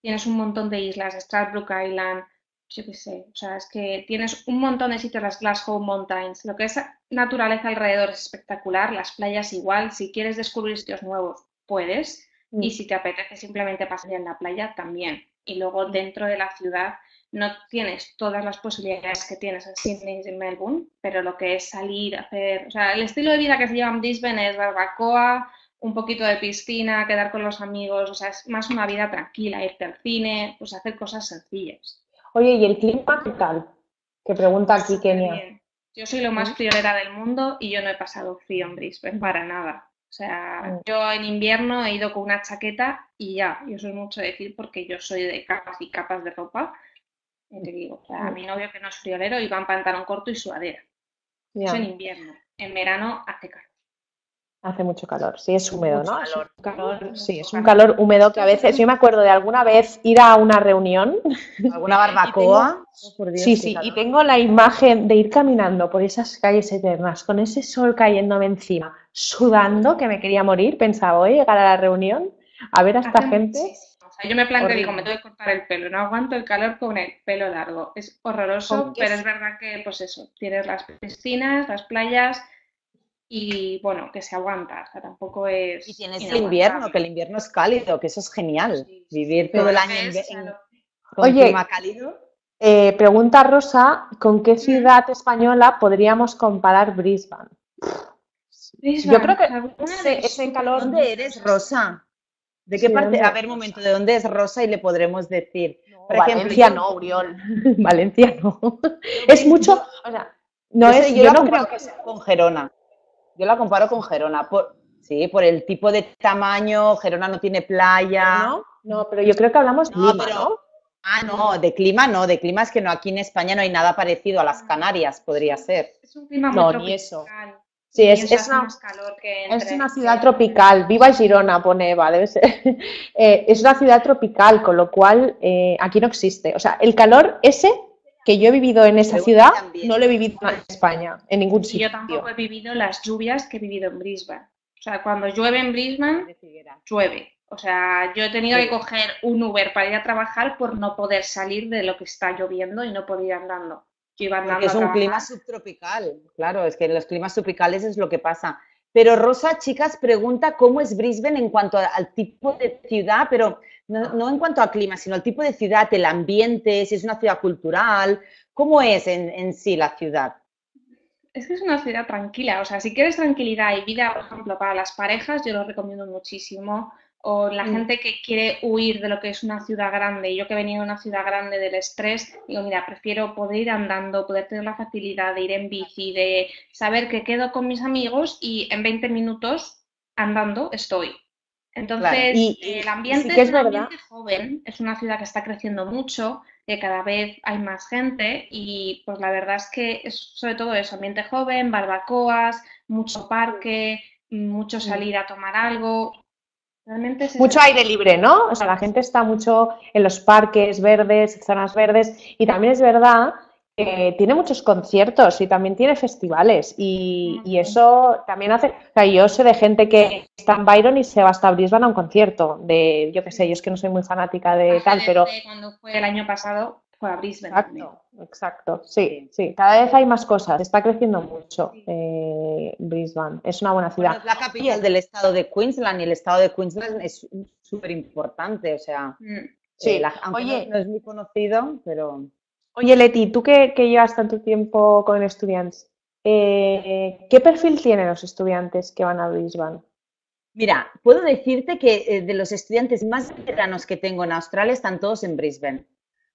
Tienes un montón de islas, Stradbroke Island, yo qué sé. O sea, es que tienes un montón de sitios, las Glasgow Mountains. Lo que es naturaleza alrededor es espectacular, las playas igual. Si quieres descubrir sitios nuevos, puedes. Mm. Y si te apetece simplemente pasar en la playa, también. Y luego dentro de la ciudad no tienes todas las posibilidades que tienes en Sydney y en Melbourne, pero lo que es salir, hacer... O sea, el estilo de vida que se lleva en Brisbane es barbacoa, un poquito de piscina, quedar con los amigos, o sea, es más una vida tranquila, irte al cine, pues hacer cosas sencillas. Oye, ¿y el clima qué tal? Que pregunta aquí Kenia. Bien. Yo soy lo más friolera del mundo y yo no he pasado frío en Brisbane, para nada. O sea, yo en invierno he ido con una chaqueta y ya, y eso es mucho decir porque yo soy de capas y capas de ropa. Y te digo, o sea, a mi novio que no es friolero iba en pantalón corto y sudadera. Ya. Eso en invierno. En verano hace calor. Hace mucho calor, sí, es húmedo, ¿no? Es un calor, sí, es un calor húmedo que a veces, yo me acuerdo de alguna vez ir a una reunión, alguna barbacoa, sí, sí, y tengo la imagen de ir caminando por esas calles eternas, con ese sol cayéndome encima, sudando, que me quería morir, pensaba, voy a llegar a la reunión a ver a esta gente. O sea, yo me planteo, digo, me tengo que cortar el pelo, no aguanto el calor con el pelo largo, es horroroso, pero es verdad que, pues eso, tienes las piscinas, las playas... Y bueno, que se aguanta, o sea, tampoco es... Y tienes el invierno, que el invierno es cálido, que eso es genial, sí, sí, vivir todo el año en, en, con clima cálido. Eh, pregunta Rosa, ¿con qué ciudad española podríamos comparar Brisbane? Brisbane. Yo creo que ese, ese calor... ¿Dónde eres, Rosa? ¿De qué sí, parte? A ver, un momento, ¿de dónde es Rosa? Y le podremos decir. No, por ejemplo, Valencia yo... no, Oriol. Valencia no. Es mucho... O sea, no es, yo, yo no creo que sea con Gerona. Yo la comparo con Gerona. Por, sí, por el tipo de tamaño, Gerona no tiene playa. No, no, pero yo creo que hablamos no, Lima, pero, ¿no? Ah, no, de clima no, de clima es que no, aquí en España no hay nada parecido a las Canarias, podría ser. Es un clima no, muy ni eso. Sí, es, es, es, una, calor que es una ciudad tropical, viva Girona, pone Eva, debe ser. Eh, es una ciudad tropical, con lo cual eh, aquí no existe. O sea, el calor ese que yo he vivido en esa ciudad, no lo he vivido en España, en ningún sitio. Yo tampoco he vivido las lluvias que he vivido en Brisbane. O sea, cuando llueve en Brisbane, llueve. O sea, yo he tenido sí. que coger un Uber para ir a trabajar por no poder salir de lo que está lloviendo y no poder ir andando. Yo iba andando Porque es un clima subtropical, claro, es que en los climas tropicales es lo que pasa. Pero Rosa, chicas, pregunta cómo es Brisbane en cuanto a, al tipo de ciudad, pero no, no en cuanto a clima, sino al tipo de ciudad, el ambiente, si es una ciudad cultural, ¿cómo es en, en sí la ciudad? Es que es una ciudad tranquila, o sea, si quieres tranquilidad y vida, por ejemplo, para las parejas, yo lo recomiendo muchísimo. O la gente que quiere huir de lo que es una ciudad grande. Yo que he venido de una ciudad grande del estrés, digo, mira, prefiero poder ir andando, poder tener la facilidad de ir en bici, de saber que quedo con mis amigos y en veinte minutos andando estoy. Entonces, claro. y, y, el ambiente sí que es, es un ambiente joven, es una ciudad que está creciendo mucho, que cada vez hay más gente y pues la verdad es que es, sobre todo es ambiente joven, barbacoas, mucho parque, mucho salir a tomar algo... Realmente se mucho se... aire libre, ¿no? O sea, la gente está mucho en los parques verdes, zonas verdes, y también es verdad que tiene muchos conciertos y también tiene festivales y, y eso también hace... O sea, yo sé de gente que está en Byron y se va hasta Brisbane a un concierto de, yo qué sé, yo es que no soy muy fanática de tal, pero... Cuando fue el año pasado fue a Brisbane. Exacto, exacto, sí, sí. Cada vez hay más cosas, está creciendo mucho. Eh, Brisbane es una buena ciudad. Bueno, es la capital del estado de Queensland y el estado de Queensland es súper importante, o sea, sí. eh, la, aunque Oye, no, no es muy conocido, pero... Oye, Leti, tú que, que llevas tanto tiempo con estudiantes, eh, ¿qué perfil tienen los estudiantes que van a Brisbane? Mira, puedo decirte que eh, de los estudiantes más veteranos que tengo en Australia están todos en Brisbane.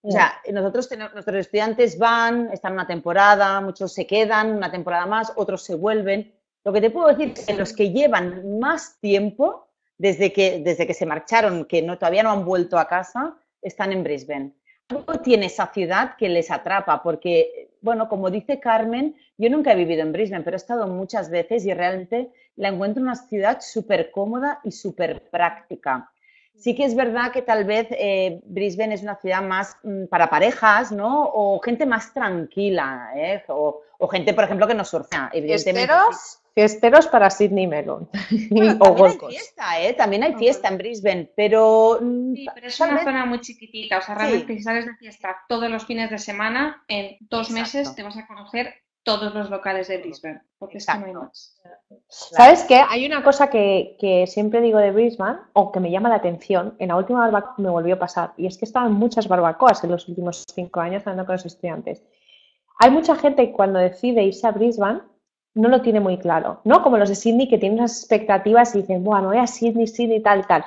O sea, nosotros tenemos, nuestros estudiantes van, están una temporada, muchos se quedan una temporada más, otros se vuelven. Lo que te puedo decir es que los que llevan más tiempo, desde que, desde que se marcharon, que no, todavía no han vuelto a casa, están en Brisbane. Algo tiene esa ciudad que les atrapa, porque, bueno, como dice Carmen, yo nunca he vivido en Brisbane, pero he estado muchas veces y realmente la encuentro una ciudad súper cómoda y súper práctica. Sí que es verdad que tal vez eh, Brisbane es una ciudad más mm, para parejas, ¿no? O gente más tranquila, ¿eh? O, o gente, por ejemplo, que no surfea, evidentemente. Fiesteros, fiesteros para Sydney Melbourne. Bueno, o Gold Coast. También hay fiesta, ¿eh? También hay fiesta en Brisbane, pero... Sí, pero es una vez... zona muy chiquitita, o sea, realmente sí. Si sales de fiesta todos los fines de semana, en dos Exacto. meses te vas a conocer todos los locales de Brisbane, porque es que no hay más. ¿Sabes qué? Hay una cosa que, que siempre digo de Brisbane, o que me llama la atención, en la última barbacoa me volvió a pasar, y es que estaban muchas barbacoas en los últimos cinco años hablando con los estudiantes. Hay mucha gente que cuando decide irse a Brisbane no lo tiene muy claro, ¿no? Como los de Sydney que tienen unas expectativas y dicen, bueno, voy a Sydney, Sydney, tal, tal.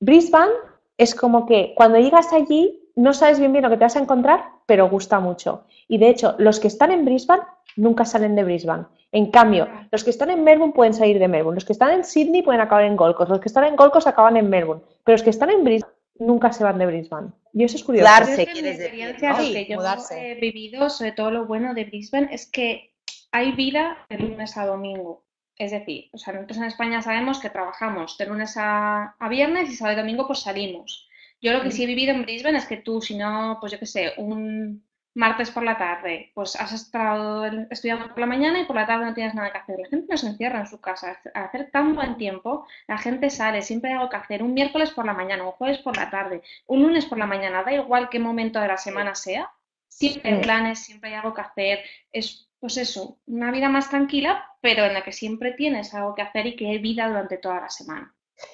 Brisbane es como que cuando llegas allí no sabes bien bien lo que te vas a encontrar, pero gusta mucho. Y de hecho, los que están en Brisbane nunca salen de Brisbane. En cambio, los que están en Melbourne pueden salir de Melbourne. Los que están en Sydney pueden acabar en Gold Coast. Los que están en Gold Coast acaban en Melbourne. Pero los que están en Brisbane nunca se van de Brisbane. Y eso es curioso. Mudarse, quieres decir, ¿no? Sí, que yo he vivido, sobre todo lo bueno de Brisbane, es que hay vida de lunes a domingo. Es decir, o sea, nosotros en España sabemos que trabajamos de lunes a, a viernes y sábado y domingo pues salimos. Yo lo que sí he vivido en Brisbane es que tú, si no, pues yo qué sé, un martes por la tarde, pues has estado estudiando por la mañana y por la tarde no tienes nada que hacer. La gente no se encierra en su casa. A hacer tan buen tiempo, la gente sale, siempre hay algo que hacer. Un miércoles por la mañana, un jueves por la tarde, un lunes por la mañana, da igual qué momento de la semana sea. Siempre hay planes, siempre hay algo que hacer. Es, pues eso, una vida más tranquila, pero en la que siempre tienes algo que hacer y que hay vida durante toda la semana.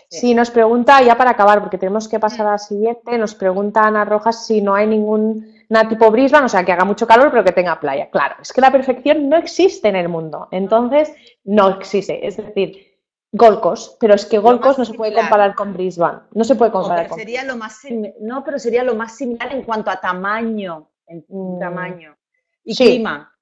Sí, nos pregunta, ya para acabar, porque tenemos que pasar a la siguiente, nos pregunta Ana Rojas si no hay ningún, una tipo Brisbane, o sea, que haga mucho calor pero que tenga playa. Claro, es que la perfección no existe en el mundo, entonces no existe, es decir... Gold Coast, pero es que Gold Coast no se puede comparar con Brisbane, no se puede comparar con... Sería lo más similar, no, pero sería lo más similar en cuanto a tamaño, en mm. tamaño y sí. clima.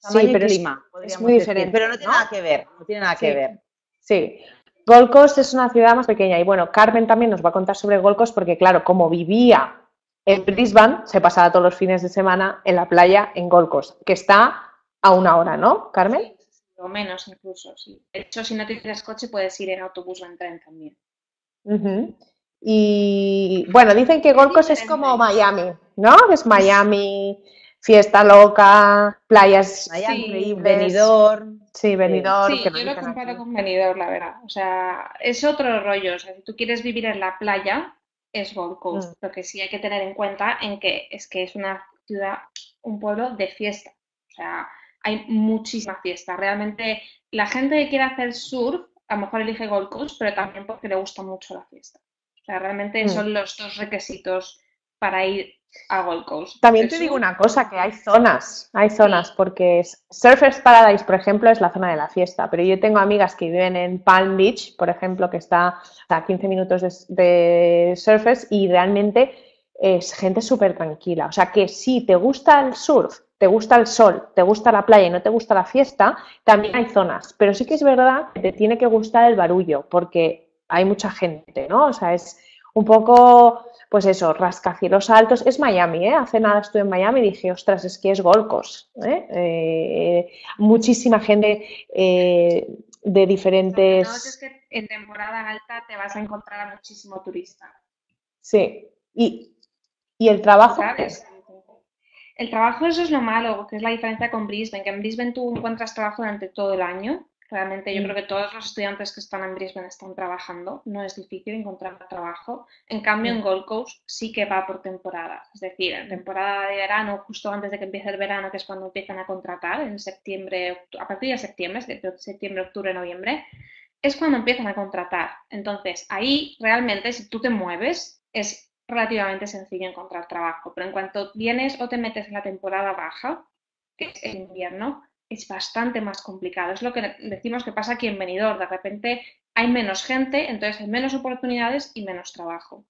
Tamaño sí, pero y clima, es, es muy decir. diferente. Pero no tiene ¿no? nada que ver, no tiene nada sí. que ver. Sí, Gold Coast es una ciudad más pequeña y bueno, Carmen también nos va a contar sobre Gold Coast porque claro, como vivía en Brisbane, se pasaba todos los fines de semana en la playa en Gold Coast, que está a una hora, ¿no, Carmen? O menos incluso, sí. De hecho, si no tienes coche puedes ir en autobús o en tren también. Uh-huh. Y bueno, dicen que Gold Coast es como Miami, ¿no? Es Miami, fiesta loca, playas Miami, increíbles. Benidorm. Sí, Benidorm. Sí, que yo lo comparo con Benidorm, la verdad. O sea, es otro rollo. O sea, si tú quieres vivir en la playa, es Gold Coast. Uh-huh. Lo que sí hay que tener en cuenta en que es que es una ciudad, un pueblo de fiesta. O sea... Hay muchísimas fiestas. Realmente la gente que quiere hacer surf a lo mejor elige Gold Coast, pero también porque le gusta mucho la fiesta. O sea, realmente mm. son los dos requisitos para ir a Gold Coast. También te surf. digo una cosa, que hay zonas, hay zonas, sí. porque Surfers Paradise, por ejemplo, es la zona de la fiesta, pero yo tengo amigas que viven en Palm Beach, por ejemplo, que está a quince minutos de, de Surfers y realmente es gente súper tranquila. O sea, que si te gusta el surf, te gusta el sol, te gusta la playa y no te gusta la fiesta, también hay zonas. Pero sí que es verdad que te tiene que gustar el barullo, porque hay mucha gente, ¿no? O sea, es un poco, pues eso, rascacielos altos. Es Miami, ¿eh? Hace nada estuve en Miami y dije, ostras, es que es Gold Coast, ¿eh? Eh, muchísima gente eh, de diferentes... No, es que en temporada alta te vas a encontrar a muchísimo turista. Sí. Y, y el trabajo... ¿Sabes? El trabajo, eso es lo malo, que es la diferencia con Brisbane, que en Brisbane tú encuentras trabajo durante todo el año. Realmente yo creo que todos los estudiantes que están en Brisbane están trabajando, no es difícil encontrar trabajo. En cambio, en Gold Coast sí que va por temporadas, es decir, en temporada de verano, justo antes de que empiece el verano, que es cuando empiezan a contratar, en septiembre, a partir de septiembre, septiembre, octubre, noviembre, es cuando empiezan a contratar. Entonces, ahí realmente, si tú te mueves, es... relativamente sencillo encontrar trabajo, pero en cuanto vienes o te metes en la temporada baja, que es el invierno, es bastante más complicado. Es lo que decimos que pasa aquí en Benidorm, de repente hay menos gente, entonces hay menos oportunidades y menos trabajo.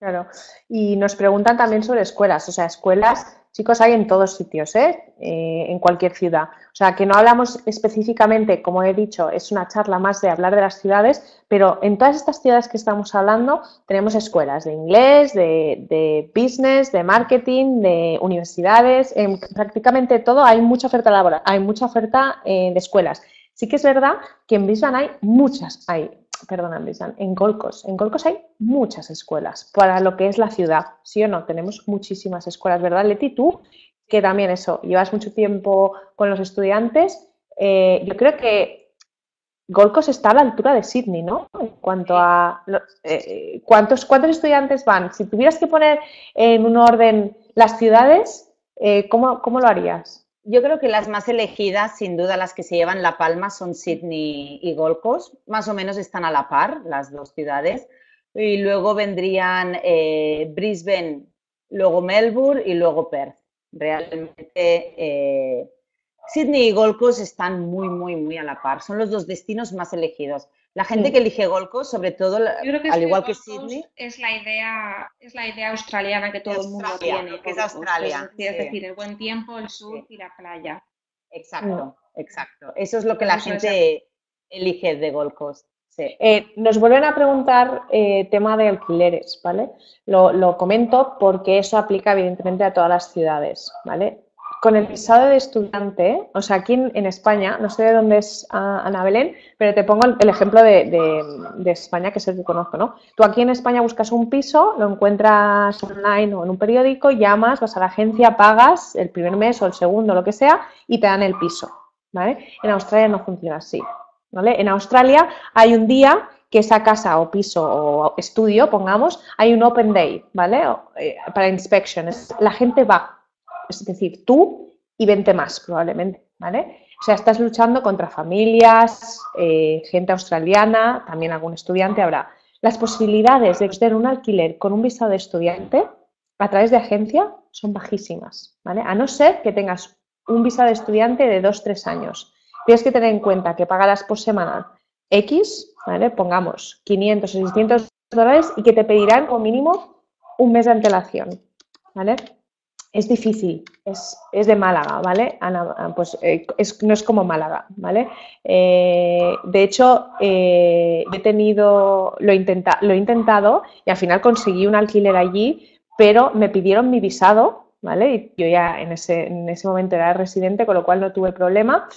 Claro, y nos preguntan también sobre escuelas, o sea, escuelas, chicos, hay en todos sitios, ¿eh? Eh, en cualquier ciudad. O sea, que no hablamos específicamente, como he dicho, es una charla más de hablar de las ciudades, pero en todas estas ciudades que estamos hablando tenemos escuelas de inglés, de, de business, de marketing, de universidades, en prácticamente todo hay mucha oferta laboral, hay mucha oferta eh, de escuelas. Sí que es verdad que en Brisbane hay muchas, hay Perdona, en Gold Coast. En Gold Coast hay muchas escuelas para lo que es la ciudad, ¿sí o no? Tenemos muchísimas escuelas, ¿verdad, Leti? Tú, que también eso, llevas mucho tiempo con los estudiantes. Eh, yo creo que Gold Coast está a la altura de Sydney, ¿no? En cuanto a eh, ¿cuántos, cuántos estudiantes van. Si tuvieras que poner en un orden las ciudades, eh, ¿cómo, cómo lo harías? Yo creo que las más elegidas, sin duda las que se llevan la palma, son Sydney y Gold Coast. Más o menos están a la par las dos ciudades. Y luego vendrían eh, Brisbane, luego Melbourne y luego Perth. Realmente eh, Sydney y Gold Coast están muy, muy, muy a la par. Son los dos destinos más elegidos. La gente sí. que elige Gold Coast, sobre todo, al igual que Sydney... Es la idea es la idea australiana que todo el mundo tiene. Que es Australia. Es, es sí. decir, el buen tiempo, el surf sí. y la playa. Exacto, sí. exacto. Eso es lo que la Eso gente es elige de Gold Coast. Sí. Eh, nos vuelven a preguntar eh, tema de alquileres, ¿vale? Lo, lo comento porque eso aplica evidentemente a todas las ciudades, ¿vale? Con el visado de estudiante, o sea, aquí en, en España, no sé de dónde es uh, Ana Belén, pero te pongo el, el ejemplo de, de, de España, que es el que conozco, ¿no? Tú aquí en España buscas un piso, lo encuentras online o en un periódico, llamas, vas a la agencia, pagas el primer mes o el segundo, lo que sea, y te dan el piso, ¿vale? En Australia no funciona así, ¿vale? En Australia hay un día que esa casa o piso o estudio, pongamos, hay un open day, ¿vale? O, eh, para inspección, la gente va. Es decir, tú y veinte más probablemente, ¿vale? O sea, estás luchando contra familias, eh, gente australiana, también algún estudiante habrá. Las posibilidades de obtener un alquiler con un visado de estudiante a través de agencia son bajísimas, ¿vale? A no ser que tengas un visado de estudiante de dos a tres años. Tienes que tener en cuenta que pagarás por semana X, ¿vale? Pongamos quinientos o seiscientos dólares y que te pedirán como mínimo un mes de antelación, ¿vale? Es difícil, es, es de Málaga, ¿vale? Ana, pues eh, es, no es como Málaga, ¿vale? Eh, de hecho, eh, he tenido, lo, intenta, lo he intentado y al final conseguí un alquiler allí, pero me pidieron mi visado, ¿vale? Y yo ya en ese, en ese momento era residente, con lo cual no tuve problema,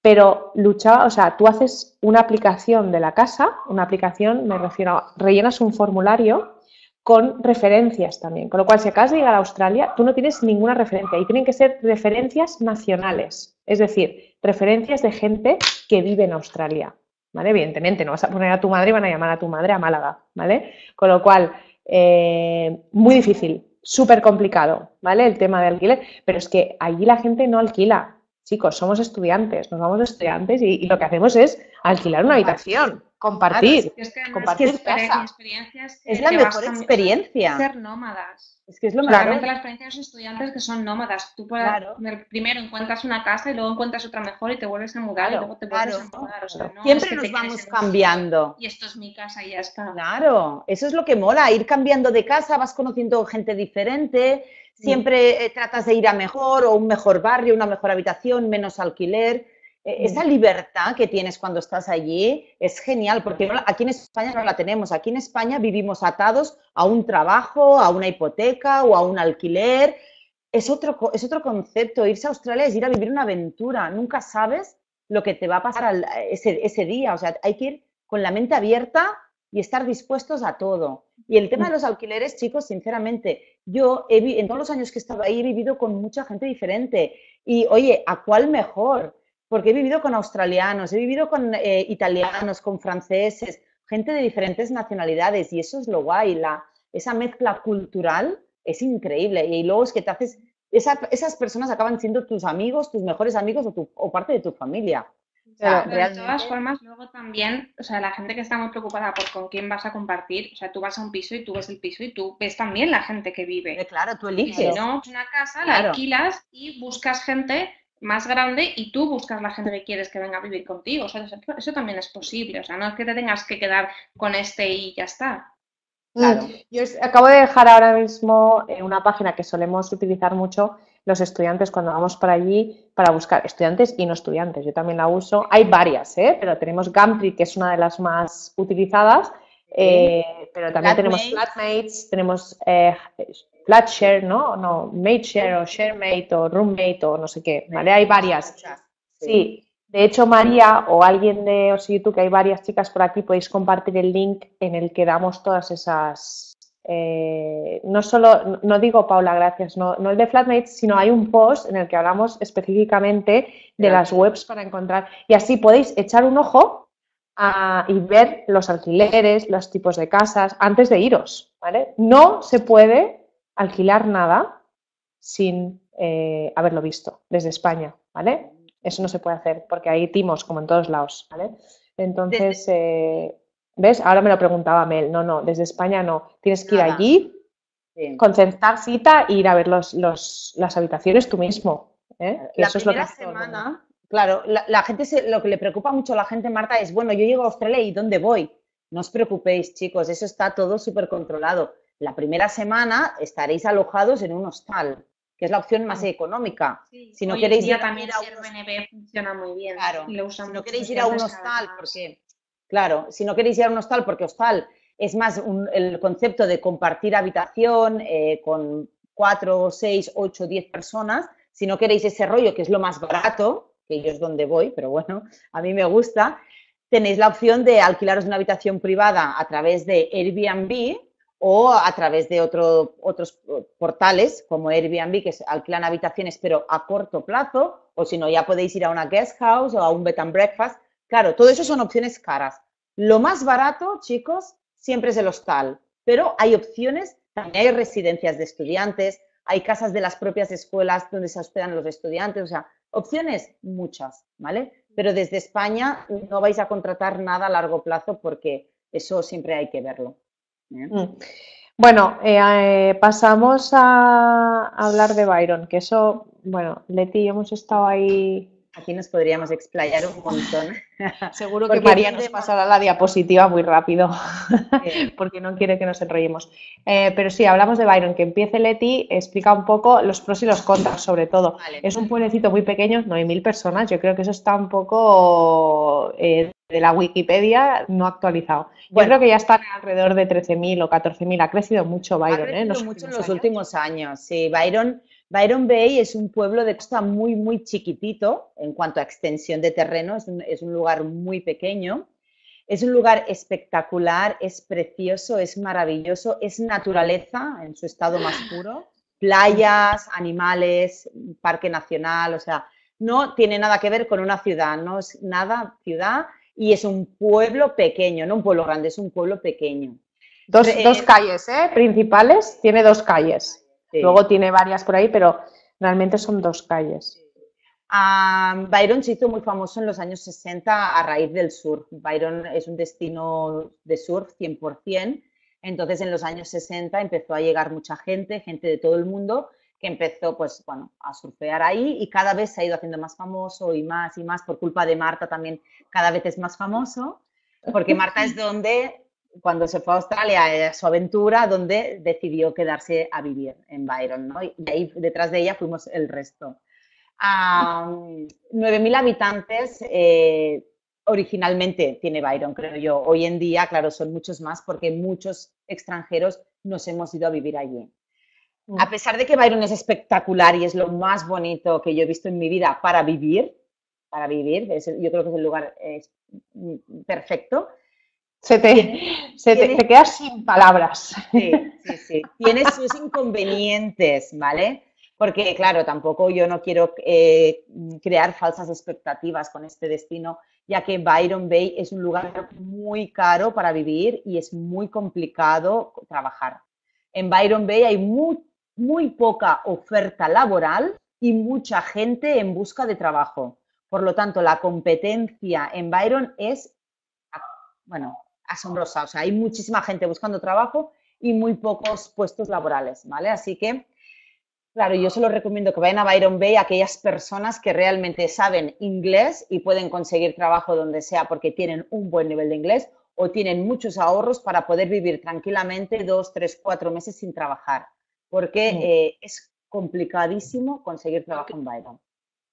pero luchaba, o sea, tú haces una aplicación de la casa, una aplicación, me refiero a, rellenas un formulario con referencias también, con lo cual si acabas de llegar a Australia, tú no tienes ninguna referencia y tienen que ser referencias nacionales, es decir, referencias de gente que vive en Australia, ¿vale? Evidentemente, no vas a poner a tu madre y van a llamar a tu madre a Málaga, ¿vale? Con lo cual, eh, muy difícil, súper complicado, ¿vale? El tema de alquiler, pero es que allí la gente no alquila, chicos, somos estudiantes, nos vamos de estudiantes y, y lo que hacemos es alquilar una habitación. Compartir, claro, es que compartir es que casa. Es, que es la mejor experiencia. Ser nómadas. Es que es lo más claro. La experiencia de los estudiantes que son nómadas. Tú puedes, claro. Primero encuentras una casa y luego encuentras otra mejor y te vuelves a mudar, claro, y luego te vuelves, claro, a mudar. O sea, no, siempre es que nos vamos cambiando. Y esto es mi casa y ya está. Claro, eso es lo que mola, ir cambiando de casa, vas conociendo gente diferente, siempre, sí, eh, tratas de ir a mejor o un mejor barrio, una mejor habitación, menos alquiler. Esa libertad que tienes cuando estás allí es genial, porque aquí en España no la tenemos. Aquí en España vivimos atados a un trabajo, a una hipoteca o a un alquiler. Es otro, es otro concepto. Irse a Australia es ir a vivir una aventura. Nunca sabes lo que te va a pasar al, ese, ese día. O sea, hay que ir con la mente abierta y estar dispuestos a todo. Y el tema de los alquileres, chicos, sinceramente, yo he, en todos los años que he estado ahí he vivido con mucha gente diferente. Y, oye, ¿a cuál mejor? Porque he vivido con australianos, he vivido con eh, italianos, con franceses, gente de diferentes nacionalidades y eso es lo guay, la, esa mezcla cultural es increíble y luego es que te haces, esa, esas personas acaban siendo tus amigos, tus mejores amigos o, tu, o parte de tu familia. Pero, pero realmente... de todas formas, luego también, o sea, la gente que está muy preocupada por con quién vas a compartir, o sea, tú vas a un piso y tú ves el piso y tú ves también la gente que vive. Eh, claro, tú eliges. Y si no, una casa, claro, la alquilas y buscas gente más grande y tú buscas la gente que quieres que venga a vivir contigo, o sea, eso, eso también es posible, o sea, no es que te tengas que quedar con este y ya está. Claro. Yo acabo de dejar ahora mismo una página que solemos utilizar mucho los estudiantes cuando vamos para allí para buscar estudiantes y no estudiantes, yo también la uso, hay varias, ¿eh? Pero tenemos Gumtree, que es una de las más utilizadas, eh, sí, pero también Flatmates. Tenemos Flatmates, tenemos... Eh, Flat share, ¿no? No, mate share o sharemate o roommate o no sé qué, ¿vale? Hay varias. Sí, de hecho María o alguien de Aussie YouTube, que hay varias chicas por aquí, podéis compartir el link en el que damos todas esas, eh, no solo, no digo Paula, gracias, no, no el de Flatmates, sino hay un post en el que hablamos específicamente de las webs para encontrar y así podéis echar un ojo A, y ver los alquileres, los tipos de casas antes de iros, ¿vale? No se puede alquilar nada sin eh, haberlo visto desde España, ¿vale? Eso no se puede hacer porque hay timos como en todos lados, ¿vale? Entonces, desde... eh, ¿ves? Ahora me lo preguntaba Mel, no, no, desde España no, tienes que ir nada. Allí, sí, concertar cita e ir a ver los, los, las habitaciones tú mismo, ¿eh? Que la eso primera es lo que semana... Claro, la, la gente se, lo que le preocupa mucho a la gente, Marta, es, bueno, yo llego a Australia y ¿dónde voy? No os preocupéis, chicos, eso está todo súper controlado. La primera semana estaréis alojados en un hostal, que es la opción más económica. Sí, si no hoy queréis día ir también a un Airbnb funciona muy bien. Claro, y lo usan si no queréis ir a un hostal, porque, claro, si no queréis ir a un hostal, porque hostal es más un, el concepto de compartir habitación eh, con cuatro, seis, ocho, diez personas. Si no queréis ese rollo, que es lo más barato, que yo es donde voy, pero bueno, a mí me gusta, tenéis la opción de alquilaros una habitación privada a través de Airbnb o a través de otro, otros portales como Airbnb, que alquilan habitaciones pero a corto plazo, o si no ya podéis ir a una guest house o a un bed and breakfast. Claro, todo eso son opciones caras. Lo más barato, chicos, siempre es el hostal, pero hay opciones, también hay residencias de estudiantes, hay casas de las propias escuelas donde se hospedan los estudiantes, o sea, opciones muchas, ¿vale? Pero desde España no vais a contratar nada a largo plazo porque eso siempre hay que verlo, ¿eh? Bueno, eh, eh, pasamos a hablar de Byron, que eso, bueno, Leti y yo hemos estado ahí... Aquí nos podríamos explayar un montón. Seguro que María nos pasará la diapositiva muy rápido, porque no quiere que nos enrollemos. Eh, pero sí, hablamos de Byron, que empiece Leti, explica un poco los pros y los contras, sobre todo. Vale. Es un pueblecito muy pequeño, nueve mil personas, yo creo que eso está un poco eh, de la Wikipedia no actualizado. Yo bueno, creo que ya están alrededor de trece mil o catorce mil, ha crecido mucho Byron. Ha crecido eh, en los mucho en los años. últimos años, sí, Byron... Byron Bay es un pueblo de costa muy, muy chiquitito en cuanto a extensión de terreno, es un, es un lugar muy pequeño, es un lugar espectacular, es precioso, es maravilloso, es naturaleza en su estado más puro, playas, animales, parque nacional, o sea, no tiene nada que ver con una ciudad, no es nada ciudad y es un pueblo pequeño, no un pueblo grande, es un pueblo pequeño. Dos, eh, dos calles, ¿eh? Principales, tiene dos calles. Sí. Luego tiene varias por ahí, pero realmente son dos calles. Um, Byron se hizo muy famoso en los años sesenta a raíz del surf. Byron es un destino de surf cien por cien, entonces en los años sesenta empezó a llegar mucha gente, gente de todo el mundo, que empezó pues, bueno, a surfear ahí y cada vez se ha ido haciendo más famoso y más y más, por culpa de Marta también cada vez es más famoso, porque Marta es donde... Cuando se fue a Australia, a su aventura, donde decidió quedarse a vivir en Byron, ¿no? Y ahí detrás de ella fuimos el resto. Um, nueve mil habitantes eh, originalmente tiene Byron, creo yo. Hoy en día, claro, son muchos más porque muchos extranjeros nos hemos ido a vivir allí. A pesar de que Byron es espectacular y es lo más bonito que yo he visto en mi vida para vivir, para vivir, es, yo creo que es el lugar eh, perfecto. Se te, ¿Tiene, se te, te quedas sin palabras. Sí, sí, sí. Tiene sus inconvenientes, ¿vale? Porque, claro, tampoco yo no quiero eh, crear falsas expectativas con este destino, ya que Byron Bay es un lugar muy caro para vivir y es muy complicado trabajar. En Byron Bay hay muy, muy poca oferta laboral y mucha gente en busca de trabajo. Por lo tanto, la competencia en Byron es... bueno, asombrosa, o sea, hay muchísima gente buscando trabajo y muy pocos puestos laborales, ¿vale? Así que, claro, yo solo recomiendo que vayan a Byron Bay a aquellas personas que realmente saben inglés y pueden conseguir trabajo donde sea porque tienen un buen nivel de inglés o tienen muchos ahorros para poder vivir tranquilamente dos, tres, cuatro meses sin trabajar, porque eh, es complicadísimo conseguir trabajo en Byron.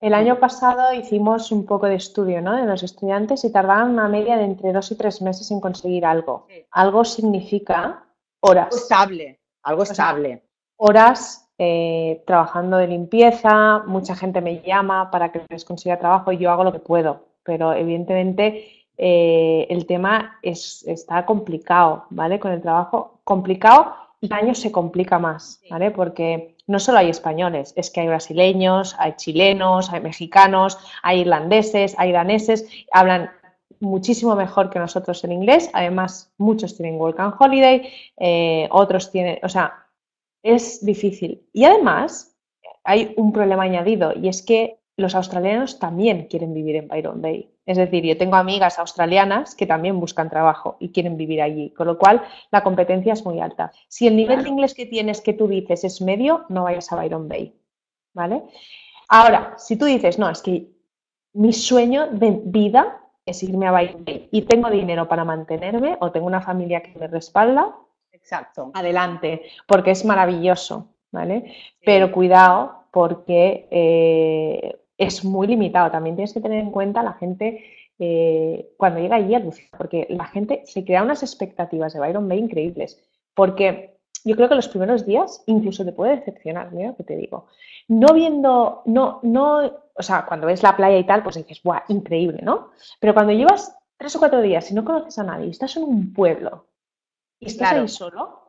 El año pasado hicimos un poco de estudio, ¿no?, de los estudiantes y tardaban una media de entre dos y tres meses en conseguir algo. Sí. Algo significa horas. Algo estable. Algo estable. O sea, horas eh, trabajando de limpieza, mucha gente me llama para que les consiga trabajo y yo hago lo que puedo. Pero evidentemente eh, el tema es, está complicado, ¿vale? Con el trabajo complicado y el año se complica más, ¿vale? Porque... no solo hay españoles, es que hay brasileños, hay chilenos, hay mexicanos, hay irlandeses, hay daneses, hablan muchísimo mejor que nosotros el inglés, además muchos tienen work and holiday, eh, otros tienen, o sea, es difícil. Y además hay un problema añadido y es que los australianos también quieren vivir en Byron Bay. Es decir, yo tengo amigas australianas que también buscan trabajo y quieren vivir allí, con lo cual la competencia es muy alta. Si el nivel de inglés que tienes, que tú dices, es medio, no vayas a Byron Bay, ¿vale? Ahora, si tú dices, no, es que mi sueño de vida es irme a Byron Bay y tengo dinero para mantenerme o tengo una familia que me respalda, exacto, adelante, porque es maravilloso, ¿vale? Sí. Pero cuidado porque... Eh, es muy limitado. También tienes que tener en cuenta la gente eh, cuando llega allí, porque la gente se crea unas expectativas de Byron Bay increíbles, porque yo creo que los primeros días incluso te puede decepcionar, mira lo que te digo. No viendo, no, no, o sea, cuando ves la playa y tal, pues dices, ¡buah, increíble!, ¿no? Pero cuando llevas tres o cuatro días y no conoces a nadie, y estás en un pueblo y estás claro. ahí solo...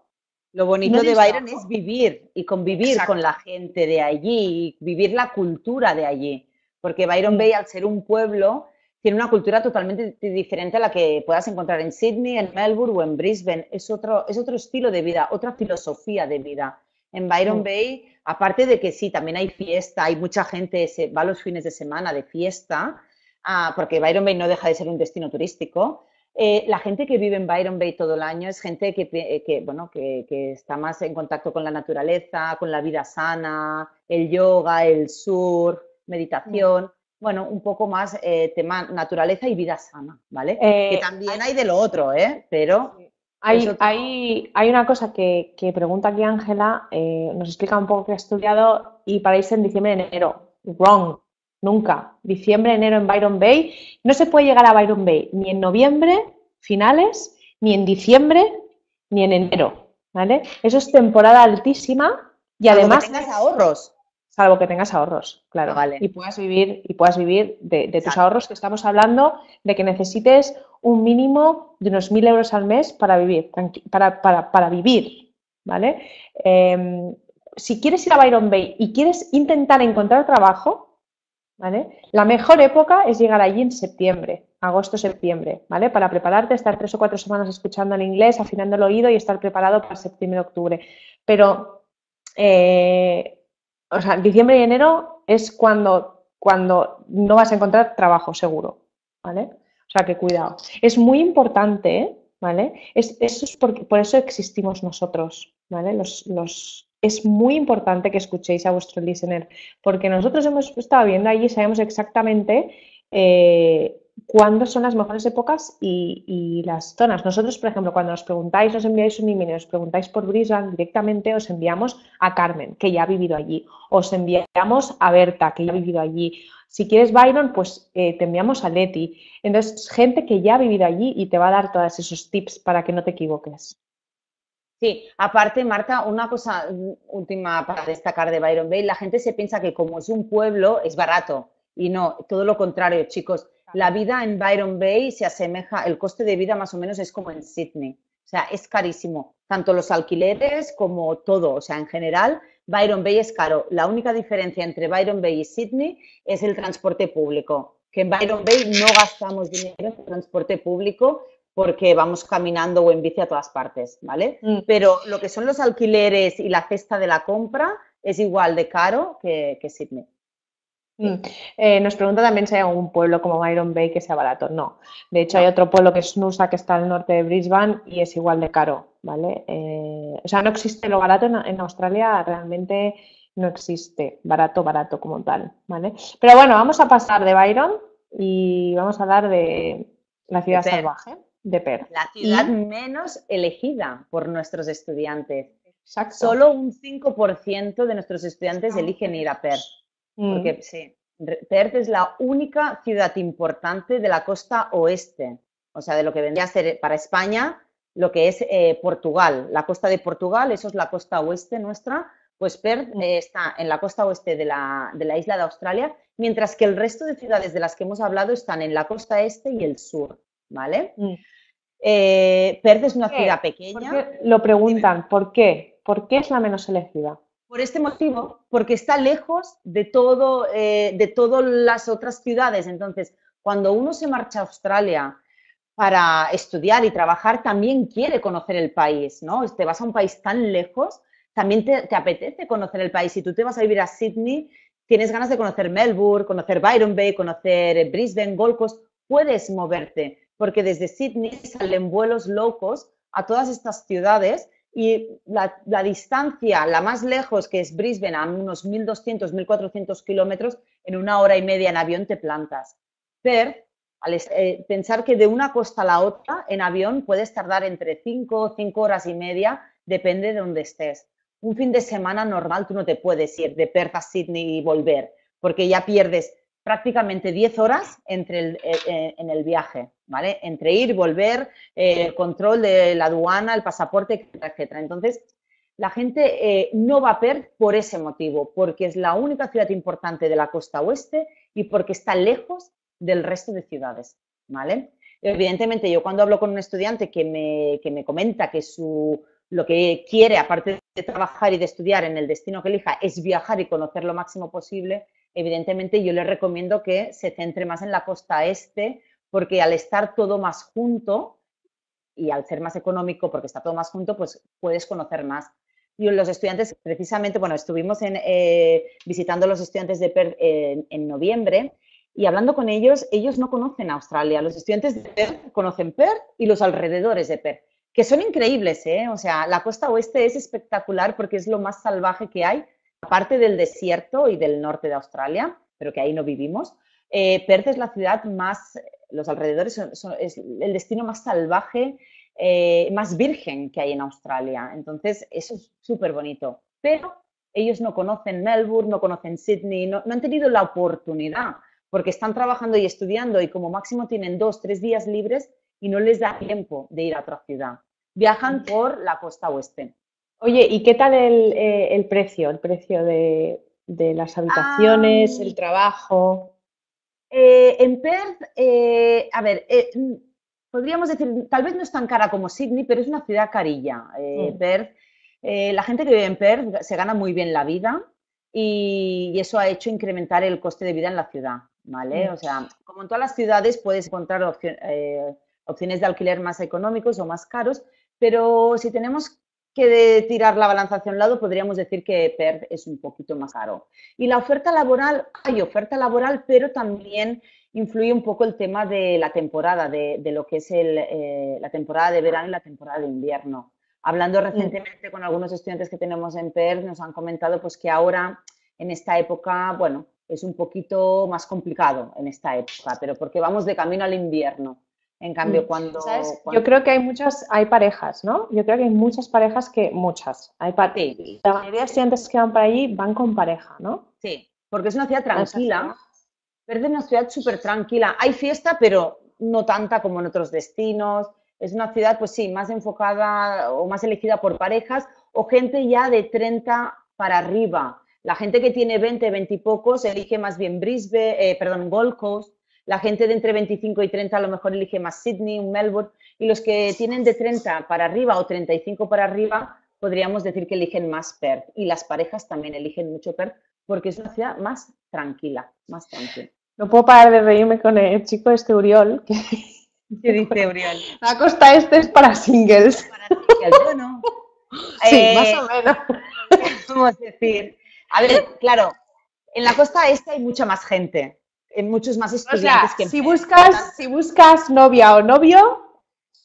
Lo bonito no de Byron es vivir y convivir Exacto. con la gente de allí, y vivir la cultura de allí, porque Byron Bay, al ser un pueblo, tiene una cultura totalmente diferente a la que puedas encontrar en Sydney, en Melbourne o en Brisbane. Es otro, es otro estilo de vida, otra filosofía de vida. En Byron sí. Bay, aparte de que sí, también hay fiesta, hay mucha gente, se va los fines de semana de fiesta, ah, porque Byron Bay no deja de ser un destino turístico, Eh, la gente que vive en Byron Bay todo el año es gente que, que, bueno, que, que está más en contacto con la naturaleza, con la vida sana, el yoga, el surf, meditación, bueno, un poco más eh, tema naturaleza y vida sana, ¿vale? Eh, que también hay de lo otro, ¿eh? Pero... Hay, hay, hay una cosa que, que pregunta aquí Ángela, eh, nos explica un poco que ha estudiado y para irse en diciembre, enero. Wrong. Nunca. Diciembre, enero en Byron Bay. No se puede llegar a Byron Bay ni en noviembre, finales, ni en diciembre, ni en enero, ¿vale? Eso es temporada altísima y salvo además... Salvo que tengas ahorros. Salvo que tengas ahorros, claro. Ah, vale. Y puedas vivir, y puedas vivir de, de tus ahorros, que estamos hablando de que necesites un mínimo de unos mil euros al mes para vivir, para, para, para vivir, ¿vale? Eh, si quieres ir a Byron Bay y quieres intentar encontrar trabajo... ¿Vale? La mejor época es llegar allí en septiembre, agosto, septiembre, ¿vale? Para prepararte, estar tres o cuatro semanas escuchando el inglés, afinando el oído y estar preparado para septiembre, octubre. Pero, eh, o sea, diciembre y enero es cuando, cuando no vas a encontrar trabajo, seguro, ¿vale? O sea, que cuidado. Es muy importante, ¿eh? ¿Vale? Es, eso es porque, por eso existimos nosotros, ¿vale? Los... los Es muy importante que escuchéis a vuestro listener, porque nosotros hemos estado viendo allí y sabemos exactamente eh, cuándo son las mejores épocas y, y las zonas. Nosotros, por ejemplo, cuando nos preguntáis, nos enviáis un email, os preguntáis por Brisbane directamente, os enviamos a Carmen, que ya ha vivido allí. Os enviamos a Berta, que ya ha vivido allí. Si quieres Byron, pues eh, te enviamos a Leti. Entonces, gente que ya ha vivido allí y te va a dar todos esos tips para que no te equivoques. Sí, aparte, Marta, una cosa última para destacar de Byron Bay, la gente se piensa que como es un pueblo es barato y no, todo lo contrario, chicos. La vida en Byron Bay se asemeja, el coste de vida más o menos es como en Sydney, o sea, es carísimo, tanto los alquileres como todo, o sea, en general Byron Bay es caro. La única diferencia entre Byron Bay y Sydney es el transporte público, que en Byron Bay no gastamos dinero en transporte público, porque vamos caminando o en bici a todas partes, ¿vale? Mm. Pero lo que son los alquileres y la cesta de la compra es igual de caro que, que Sydney. Mm. Eh, nos pregunta también si hay algún pueblo como Byron Bay que sea barato. No. De hecho, no. Hay otro pueblo que es Nusa, que está al norte de Brisbane y es igual de caro, ¿vale? Eh, o sea, no existe lo barato en, en Australia, realmente no existe barato, barato como tal, ¿vale? Pero bueno, vamos a pasar de Byron y vamos a hablar de la ciudad de salvaje. De Perth. La ciudad ¿Y? menos elegida por nuestros estudiantes. Exacto. Solo un cinco por ciento de nuestros estudiantes Exacto. eligen ir a Perth. Mm. Porque sí, Perth es la única ciudad importante de la costa oeste, o sea, de lo que vendría a ser para España, lo que es eh, Portugal, la costa de Portugal, eso es la costa oeste nuestra. Pues Perth eh, está en la costa oeste de la, de la isla de Australia, mientras que el resto de ciudades de las que hemos hablado están en la costa este y el sur. ¿Vale? Mm. Eh, Perth es una ¿Qué? ciudad pequeña. ¿Por lo preguntan, ¿por qué? ¿Por qué es la menos elegida? Por este motivo, porque está lejos de todo, eh, de todas las otras ciudades. Entonces, cuando uno se marcha a Australia para estudiar y trabajar, también quiere conocer el país, ¿no? Te vas a un país tan lejos, también te, te apetece conocer el país. Si tú te vas a vivir a Sydney, tienes ganas de conocer Melbourne, conocer Byron Bay, conocer Brisbane, Gold Coast, puedes moverte. Porque desde Sydney salen vuelos locos a todas estas ciudades y la, la distancia, la más lejos, que es Brisbane, a unos mil doscientos, mil cuatrocientos kilómetros, en una hora y media en avión te plantas. Perth, al eh, pensar que de una costa a la otra en avión puedes tardar entre cinco o cinco horas y media, depende de dónde estés. Un fin de semana normal tú no te puedes ir de Perth a Sydney y volver, porque ya pierdes prácticamente diez horas entre el, eh, en el viaje, ¿vale? Entre ir, volver, eh, el control de la aduana, el pasaporte, etcétera, etcétera. Entonces, la gente eh, no va a Perth por ese motivo, porque es la única ciudad importante de la costa oeste y porque está lejos del resto de ciudades, ¿vale? Evidentemente, yo cuando hablo con un estudiante que me, que me comenta que su, lo que quiere, aparte de trabajar y de estudiar en el destino que elija, es viajar y conocer lo máximo posible, evidentemente yo le recomiendo que se centre más en la costa este, porque al estar todo más junto y al ser más económico, porque está todo más junto, pues puedes conocer más. Y los estudiantes, precisamente, bueno, estuvimos en, eh, visitando a los estudiantes de Perth en, en noviembre y hablando con ellos, ellos no conocen Australia. Los estudiantes de Perth conocen Perth y los alrededores de Perth, que son increíbles, ¿eh? O sea, la costa oeste es espectacular porque es lo más salvaje que hay, aparte del desierto y del norte de Australia, pero que ahí no vivimos. Eh, Perth es la ciudad más, los alrededores son, son, es el destino más salvaje, eh, más virgen que hay en Australia. Entonces, eso es súper bonito. Pero ellos no conocen Melbourne, no conocen Sydney, no, no han tenido la oportunidad, porque están trabajando y estudiando y como máximo tienen dos, tres días libres y no les da tiempo de ir a otra ciudad. Viajan por la costa oeste. Oye, ¿y qué tal el, eh, el precio? El precio de, de las habitaciones, ah, el trabajo. Eh, en Perth, eh, a ver, eh, podríamos decir, tal vez no es tan cara como Sydney, pero es una ciudad carilla. Eh, mm. Perth, eh, la gente que vive en Perth se gana muy bien la vida y, y eso ha hecho incrementar el coste de vida en la ciudad, ¿vale? Mm. O sea, como en todas las ciudades puedes encontrar opción, eh, opciones de alquiler más económicos o más caros, pero si tenemos que de tirar la balanza hacia un lado, podríamos decir que Perth es un poquito más caro. Y la oferta laboral, hay oferta laboral, pero también influye un poco el tema de la temporada, de, de lo que es el, eh, la temporada de verano y la temporada de invierno. Hablando recientemente con algunos estudiantes que tenemos en Perth, nos han comentado pues, que ahora, en esta época, bueno, es un poquito más complicado en esta época, pero porque vamos de camino al invierno. En cambio, cuando, ¿sabes? cuando... Yo creo que hay muchas, hay parejas, ¿no? Yo creo que hay muchas parejas que... Muchas. Hay pa... sí. La mayoría de estudiantes que van para allí van con pareja, ¿no? Sí, porque es una ciudad tranquila. Perth es una ciudad súper tranquila. Hay fiesta, pero no tanta como en otros destinos. Es una ciudad, pues sí, más enfocada o más elegida por parejas o gente ya de treinta para arriba. La gente que tiene veinte, veinte y pocos elige más bien Brisbane, eh, perdón, Gold Coast. La gente de entre veinticinco y treinta a lo mejor elige más Sydney, Melbourne, y los que tienen de treinta para arriba o treinta y cinco para arriba podríamos decir que eligen más Perth. Y las parejas también eligen mucho Perth porque es una ciudad más tranquila, más tranquila. No puedo parar de reírme con el chico este Uriol. Que... ¿Qué dice Uriol? La costa este es para singles. Para singles, bueno. Sí, eh, más o menos. Vamos a decir. A ver, claro, en la costa este hay mucha más gente. En muchos más estudiantes, o sea, que si buscas, si buscas novia o novio,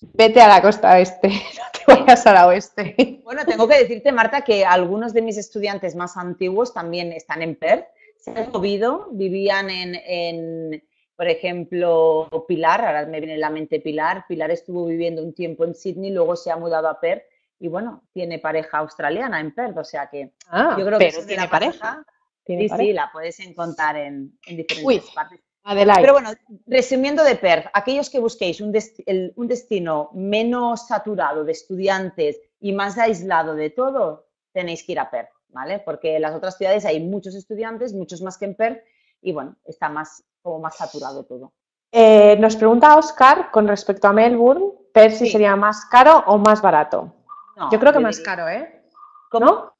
vete a la costa oeste, no te vayas al oeste. Bueno, tengo que decirte, Marta, que algunos de mis estudiantes más antiguos también están en Perth, se han movido, vivían en, en, por ejemplo, Pilar, ahora me viene en la mente Pilar, Pilar estuvo viviendo un tiempo en Sydney, luego se ha mudado a Perth y bueno, tiene pareja australiana en Perth, o sea que ah, yo creo que si tiene pareja... pareja Sí, pareja. Sí, la puedes encontrar en, en diferentes Uy, partes. Adelaide. Pero bueno, resumiendo de Perth, aquellos que busquéis un, desti el, un destino menos saturado de estudiantes y más aislado de todo, tenéis que ir a Perth, ¿vale? Porque en las otras ciudades hay muchos estudiantes, muchos más que en Perth, y bueno, está más, como más saturado todo. Eh, nos pregunta Oscar, con respecto a Melbourne, Perth sí. si sería más caro o más barato. No, yo creo que yo más diría... caro, ¿eh? ¿Cómo? ¿No?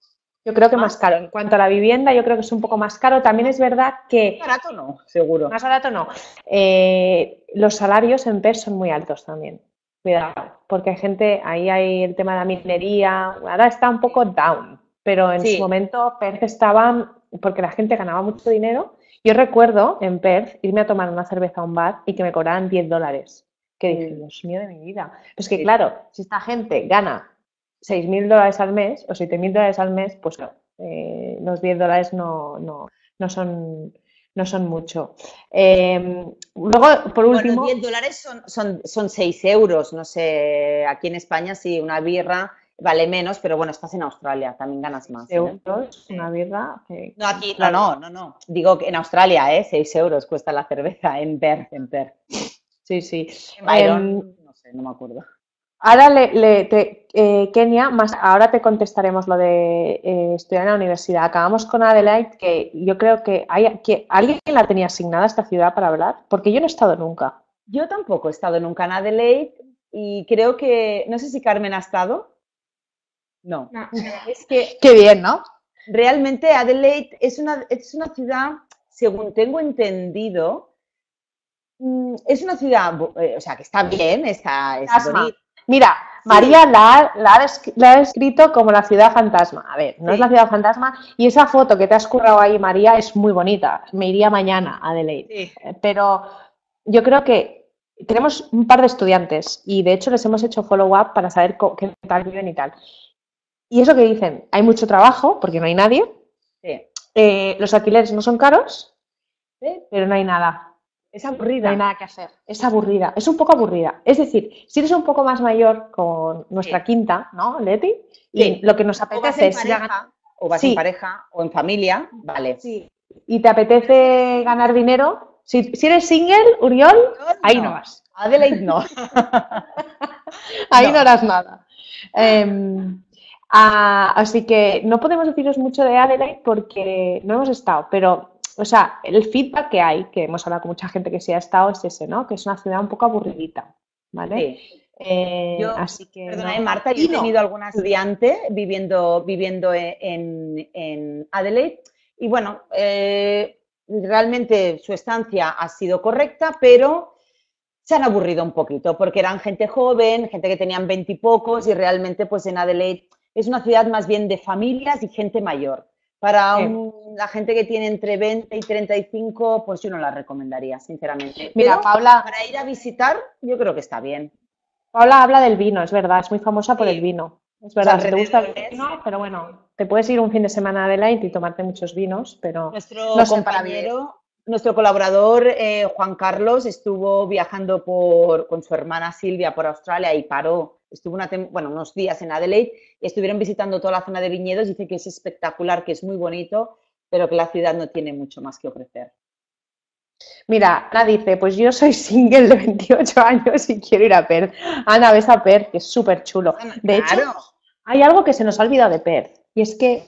Yo creo que más caro. En cuanto a la vivienda, yo creo que es un poco más caro. También es verdad que... Más barato no, seguro. Más barato no. Eh, los salarios en Perth son muy altos también. Cuidado, porque hay gente... Ahí hay el tema de la minería. Ahora está un poco down, pero en sí. su momento Perth estaba... Porque la gente ganaba mucho dinero. Yo recuerdo en Perth irme a tomar una cerveza a un bar y que me cobraban diez dólares. Que dije, Dios mío de mi vida. Pero es que claro, si esta gente gana... seis mil dólares al mes o siete mil dólares al mes, pues no, eh, los diez dólares no, no, no, son, no son mucho. Eh, luego, por último... Bueno, diez dólares son, son, son seis euros, no sé, aquí en España sí, una birra vale menos, pero bueno, estás en Australia, también ganas más. seis euros, ¿eh? Una birra... Que... No, aquí, no, no, no, no, digo que en Australia, ¿eh? seis euros cuesta la cerveza, en Perth, en Perth. Sí, sí. En Byron, eh, no sé, no me acuerdo. Ahora, le, le, te, eh, Kenia, más, ahora te contestaremos lo de eh, estudiar en la universidad. Acabamos con Adelaide, que yo creo que, hay, que alguien la tenía asignada a esta ciudad para hablar, porque yo no he estado nunca. Yo tampoco he estado nunca en Adelaide y creo que, no sé si Carmen ha estado. No. no. Es que, qué bien, ¿no? Realmente Adelaide es una, es una ciudad, según tengo entendido, es una ciudad, o sea, que está bien, está, es bonita. Mira, María la, la, ha la ha descrito como la ciudad fantasma. A ver, no sí. es la ciudad fantasma. Y esa foto que te has currado ahí, María, es muy bonita. Me iría mañana a Adelaide. Sí. Pero yo creo que tenemos un par de estudiantes y, de hecho, les hemos hecho follow-up para saber qué tal viven y tal. Y eso que dicen, hay mucho trabajo porque no hay nadie. Sí. Eh, los alquileres no son caros, sí. pero no hay nada. Es aburrida. No hay nada que hacer. Es aburrida. Es un poco aburrida. Es decir, si eres un poco más mayor con nuestra sí. quinta, ¿no, Leti? Y sí. lo que nos apetece es... O vas en pareja o en familia, vale. Sí. Y te apetece ganar dinero. Si, si eres single, Uriol, no, ahí no, no vas. Adelaide no. ahí no. no harás nada. Eh, ah, así que no podemos deciros mucho de Adelaide porque no hemos estado, pero... O sea, el feedback que hay, que hemos hablado con mucha gente que sí ha estado, es ese, ¿no? Que es una ciudad un poco aburridita, ¿vale? Sí. Eh, yo, así que... Perdona, no. Marta, yo he tenido no. alguna estudiante viviendo, viviendo en, en Adelaide y, bueno, eh, realmente su estancia ha sido correcta, pero se han aburrido un poquito porque eran gente joven, gente que tenían veintipocos y, y realmente, pues, en Adelaide es una ciudad más bien de familias y gente mayor. Para un, la gente que tiene entre veinte y treinta y cinco, pues yo no la recomendaría, sinceramente. Mira, pero Paula, para ir a visitar, yo creo que está bien. Paula habla del vino, es verdad, es muy famosa por sí. el vino. Es verdad, o sea, si te gusta el vino, pero bueno, te puedes ir un fin de semana a Adelaide y tomarte muchos vinos, pero... Nuestro no compañero, nuestro colaborador, eh, Juan Carlos, estuvo viajando por, con su hermana Silvia por Australia y paró. Estuvo una, bueno, unos días en Adelaide y estuvieron visitando toda la zona de viñedos. Dice que es espectacular, que es muy bonito, pero que la ciudad no tiene mucho más que ofrecer. Mira, Ana dice, pues yo soy single de veintiocho años y quiero ir a Perth. Ana, ves a Perth, que es súper chulo. De claro. hecho, hay algo que se nos ha olvidado de Perth y es que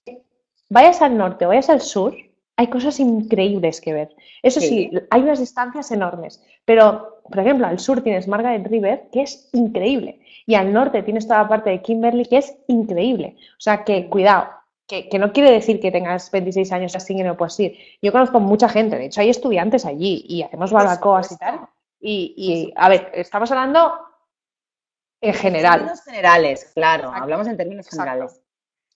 vayas al norte o vayas al sur, hay cosas increíbles que ver. Eso sí, sí hay unas distancias enormes, pero... Por ejemplo, al sur tienes Margaret River, que es increíble. Y al norte tienes toda la parte de Kimberley, que es increíble. O sea, que cuidado, que, que no quiere decir que tengas veintiséis años así que no puedes ir. Yo conozco mucha gente, de hecho hay estudiantes allí y hacemos barbacoas y tal. Y, y a ver, estamos hablando en general. En términos generales, claro, Exacto. hablamos en términos generales. Exacto.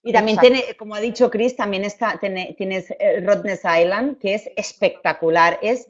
Y también tiene, como ha dicho Chris, también está, tiene, tienes Rottnest Island, que es espectacular, es...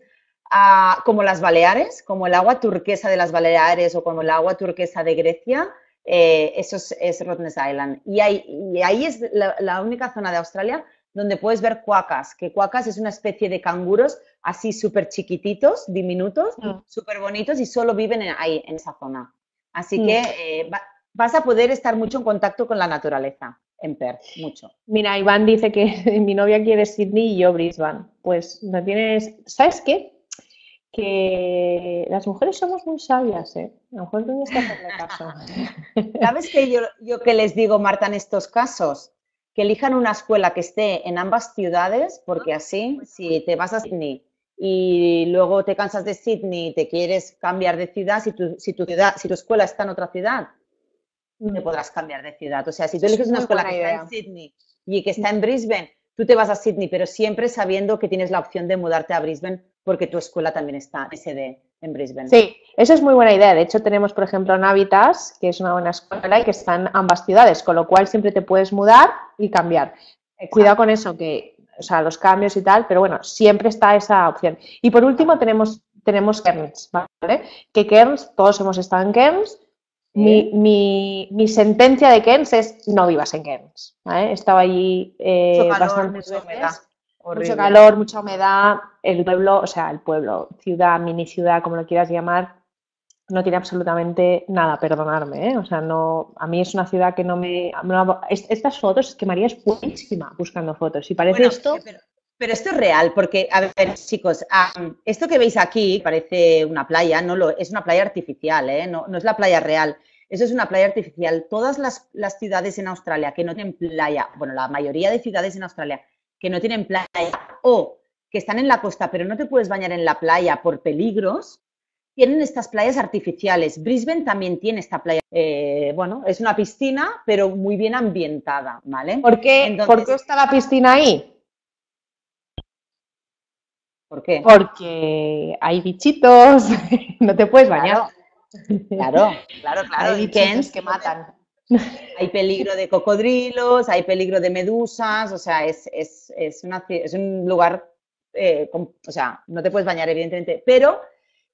A, como las Baleares, como el agua turquesa de las Baleares o como el agua turquesa de Grecia, eh, eso es, es Rottnest Island. Y, hay, y ahí es la, la única zona de Australia donde puedes ver cuacas, que cuacas es una especie de canguros así súper chiquititos, diminutos, mm. súper bonitos y solo viven en, ahí, en esa zona. Así mm. que eh, va, vas a poder estar mucho en contacto con la naturaleza. En Perth, mucho. Mira, Iván dice que mi novia quiere Sydney y yo Brisbane. Pues no tienes... ¿Sabes qué? Que las mujeres somos muy sabias, ¿eh? A lo mejor tienes que hacerle caso. ¿Sabes qué yo, yo que les digo, Marta, en estos casos? Que elijan una escuela que esté en ambas ciudades, porque así, si te vas a Sydney y luego te cansas de Sydney y te quieres cambiar de ciudad, si tu, si tu, ciudad, si tu escuela está en otra ciudad, te podrás cambiar de ciudad. O sea, si tú eliges una escuela que está en Sydney y que está en Brisbane, tú te vas a Sydney, pero siempre sabiendo que tienes la opción de mudarte a Brisbane porque tu escuela también está S D en Brisbane. Sí, eso es muy buena idea. De hecho, tenemos, por ejemplo, Navitas, que es una buena escuela y que está en ambas ciudades, con lo cual siempre te puedes mudar y cambiar. Exacto. Cuidado con eso, que, o sea, los cambios y tal, pero bueno, siempre está esa opción. Y por último tenemos, tenemos Cairns, ¿vale? Que Cairns, todos hemos estado en Cairns. Mi, mi, mi sentencia de Cairns es no vivas en Cairns. ¿Vale? Estaba allí eh, mucho calor, bastante mucha humedad. Horrible. Mucho calor, mucha humedad. El pueblo, o sea, el pueblo, ciudad, mini ciudad, como lo quieras llamar, no tiene absolutamente nada, perdonarme, ¿eh? O sea, no, a mí es una ciudad que no me... No, estas fotos, es que María es buenísima buscando fotos. Y parece bueno, esto... Pero, pero esto es real, porque, a ver, chicos, um, esto que veis aquí parece una playa, no lo, es una playa artificial, ¿eh? No, no es la playa real. Eso es una playa artificial. Todas las, las ciudades en Australia que no tienen playa, bueno, la mayoría de ciudades en Australia que no tienen playa o que están en la costa pero no te puedes bañar en la playa por peligros, tienen estas playas artificiales. Brisbane también tiene esta playa, eh, bueno, es una piscina pero muy bien ambientada, ¿vale? ¿Por qué, Entonces, ¿por qué está la piscina ahí? ¿Por qué? Porque hay bichitos, no te puedes bañar. Claro. Claro, claro, claro. Hay bichos que matan. Hay peligro de cocodrilos, hay peligro de medusas, o sea, es, es, es, una, es un lugar, eh, con, o sea, no te puedes bañar, evidentemente, pero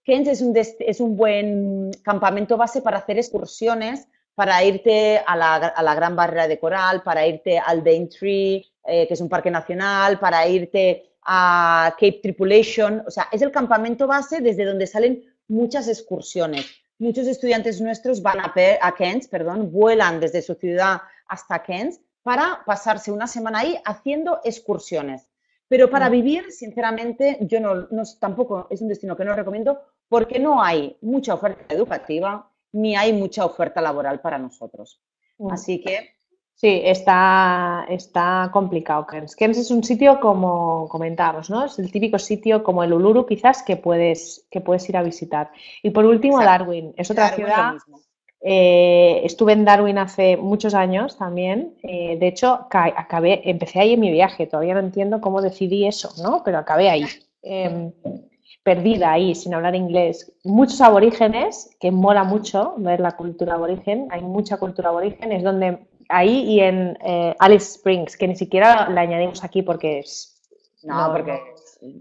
Cairns es un, des, es un buen campamento base para hacer excursiones, para irte a la, a la Gran Barrera de Coral, para irte al Daintree, eh, que es un parque nacional, para irte a Cape Tripulation, o sea, es el campamento base desde donde salen muchas excursiones. Muchos estudiantes nuestros van a, a Cairns, perdón, vuelan desde su ciudad hasta Cairns para pasarse una semana ahí haciendo excursiones. Pero para vivir, sinceramente, yo no, no tampoco es un destino que no recomiendo porque no hay mucha oferta educativa ni hay mucha oferta laboral para nosotros. Así que... Sí, está, está complicado Cairns. Cairns es un sitio, como comentábamos, ¿no? Es el típico sitio como el Uluru, quizás, que puedes, que puedes ir a visitar. Y por último, exacto. Darwin. Es otra Darwin ciudad. Eh, estuve en Darwin hace muchos años también. Eh, de hecho, acabé, empecé ahí en mi viaje. Todavía no entiendo cómo decidí eso, ¿no? Pero acabé ahí. Eh, perdida ahí, sin hablar inglés. Muchos aborígenes, que mola mucho ver la cultura aborigen. Hay mucha cultura aborigen. Es donde... Ahí y en eh, Alice Springs, que ni siquiera la añadimos aquí porque es... No, no, porque...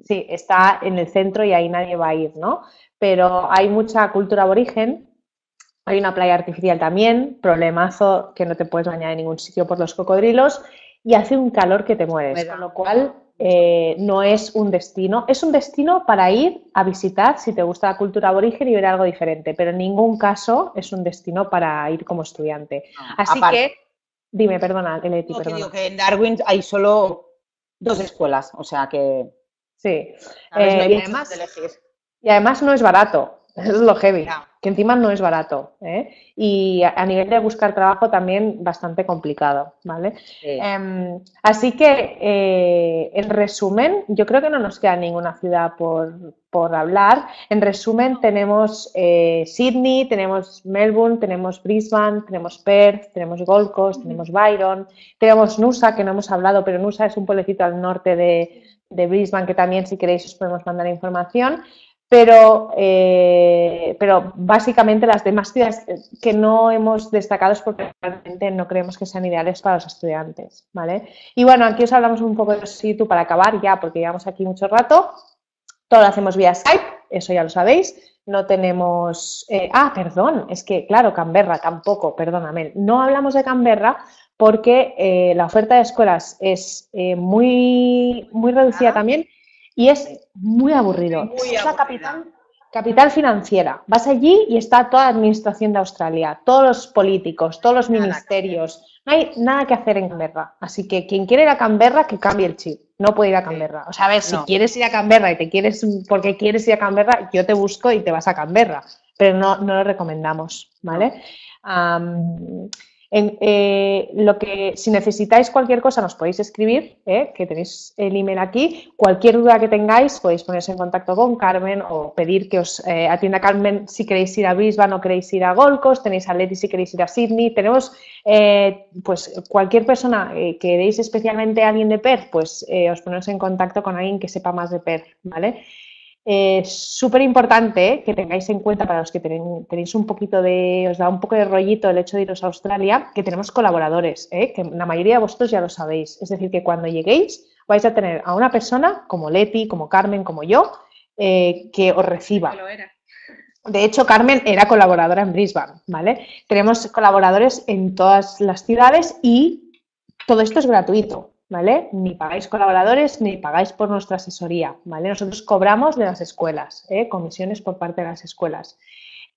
Sí, está en el centro y ahí nadie va a ir, ¿no? Pero hay mucha cultura aborigen, hay una playa artificial también, problemazo que no te puedes bañar en ningún sitio por los cocodrilos y hace un calor que te mueres, bueno, con lo cual eh, no es un destino. Es un destino para ir a visitar si te gusta la cultura aborigen y ver algo diferente, pero en ningún caso es un destino para ir como estudiante. Así aparte, que... Dime, perdona, Leti, perdona. Digo que en Darwin hay solo dos escuelas, o sea que... Sí. ¿Sabes? No hay eh, y, además, de elegir. Y además no es barato, eso es lo heavy, no. Que encima no es barato. ¿eh? Y a, a nivel de buscar trabajo también bastante complicado, ¿vale? Sí. Eh, así que, eh, en resumen, yo creo que no nos queda ninguna ciudad por, por hablar. En resumen, tenemos eh, Sydney, tenemos Melbourne, tenemos Brisbane, tenemos Perth, tenemos Gold Coast, tenemos Byron, tenemos Nusa, que no hemos hablado, pero Nusa es un pueblecito al norte de, de Brisbane, que también, si queréis, os podemos mandar información. Pero, eh, pero básicamente las demás ciudades que no hemos destacado es porque realmente no creemos que sean ideales para los estudiantes, ¿vale? Y bueno, aquí os hablamos un poco de sitio para acabar ya, porque llevamos aquí mucho rato. Todo lo hacemos vía Skype, eso ya lo sabéis. No tenemos... Eh, ah, perdón, es que claro, Canberra tampoco, perdóname. No hablamos de Canberra porque eh, la oferta de escuelas es eh, muy, muy reducida también. Y es muy aburrido. Muy es la capital, capital financiera. Vas allí y está toda la administración de Australia, todos los políticos, todos los ministerios. No hay nada que hacer en Canberra. Así que quien quiere ir a Canberra, que cambie el chip. No puede ir a Canberra. O sea, a ver, si no quieres ir a Canberra y te quieres, porque quieres ir a Canberra, yo te busco y te vas a Canberra. Pero no, no lo recomendamos, ¿vale? Um, En, eh, lo que, si necesitáis cualquier cosa nos podéis escribir, ¿eh? Que tenéis el email aquí, cualquier duda que tengáis podéis ponerse en contacto con Carmen o pedir que os eh, atienda Carmen si queréis ir a Brisbane o queréis ir a Gold Coast, tenéis a Leti si queréis ir a Sydney, tenemos eh, pues cualquier persona eh, que queréis, especialmente alguien de Perth, pues eh, os ponéis en contacto con alguien que sepa más de Perth, ¿vale? Es eh, súper importante eh, que tengáis en cuenta para los que ten, tenéis un poquito de, os da un poco de rollito el hecho de iros a Australia, que tenemos colaboradores, eh, que la mayoría de vosotros ya lo sabéis. Es decir, que cuando lleguéis vais a tener a una persona como Leti, como Carmen, como yo, eh, que os reciba. De hecho, Carmen era colaboradora en Brisbane, ¿vale? Tenemos colaboradores en todas las ciudades y todo esto es gratuito, ¿vale? Ni pagáis colaboradores ni pagáis por nuestra asesoría, ¿vale? Nosotros cobramos de las escuelas, ¿eh? Comisiones por parte de las escuelas.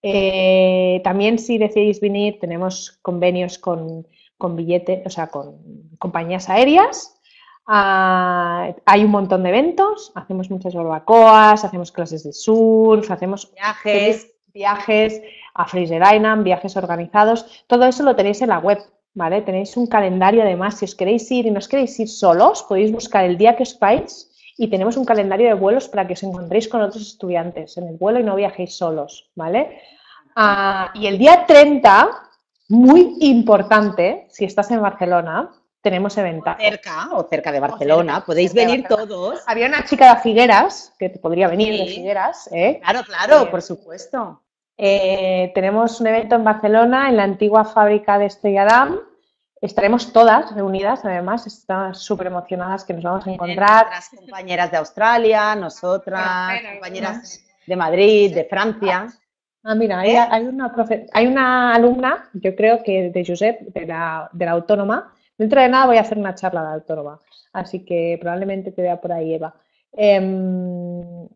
Eh, también si decidís venir tenemos convenios con, con billetes, o sea, con compañías aéreas. Ah, hay un montón de eventos, hacemos muchas barbacoas, hacemos clases de surf, hacemos viajes, viajes a Fraser Island, viajes organizados. Todo eso lo tenéis en la web, ¿vale? Tenéis un calendario, además, si os queréis ir y no os queréis ir solos, podéis buscar el día que os vais y tenemos un calendario de vuelos para que os encontréis con otros estudiantes en el vuelo y no viajéis solos, ¿vale? Ah, y el día treinta, muy importante, si estás en Barcelona, tenemos eventazo. O cerca, o cerca de Barcelona, cerca, podéis cerca venir Barcelona. Todos. Había una chica de Figueras, que podría venir sí. de Figueras, ¿eh? Claro, claro, eh, por supuesto. Eh, tenemos un evento en Barcelona, en la antigua fábrica de Estrelladam. Estaremos todas reunidas, además, estamos súper emocionadas que nos vamos a encontrar. Las compañeras de Australia, nosotras, compañeras de Madrid, de Francia. Ah, mira, hay, hay, una, profe hay una alumna, yo creo que de Josep, de la, de la Autónoma. Dentro de nada voy a hacer una charla de la Autónoma, así que probablemente te vea por ahí, Eva. Eh,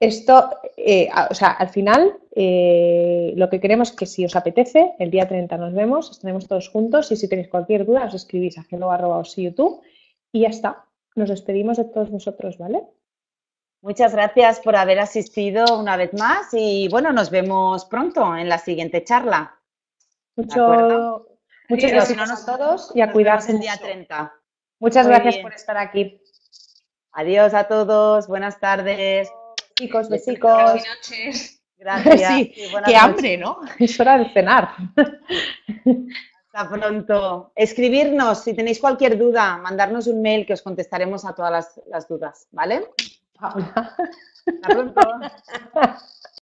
Esto, eh, o sea, al final eh, lo que queremos es que si os apetece, el día treinta nos vemos, estaremos todos juntos y si tenéis cualquier duda os escribís a hello arroba aussie youtube y ya está, nos despedimos de todos nosotros, ¿vale? Muchas gracias por haber asistido una vez más y bueno, nos vemos pronto en la siguiente charla. Mucho, muchas gracias a todos y a cuidarse el día treinta. Muchas gracias por estar aquí. Adiós a todos, buenas tardes. Chicos, besicos. Gracias. Sí, qué hambre, ¿no? Es hora de cenar. Hasta pronto. Escribirnos si tenéis cualquier duda, mandarnos un mail que os contestaremos a todas las, las dudas, ¿vale? Paula. Hasta pronto.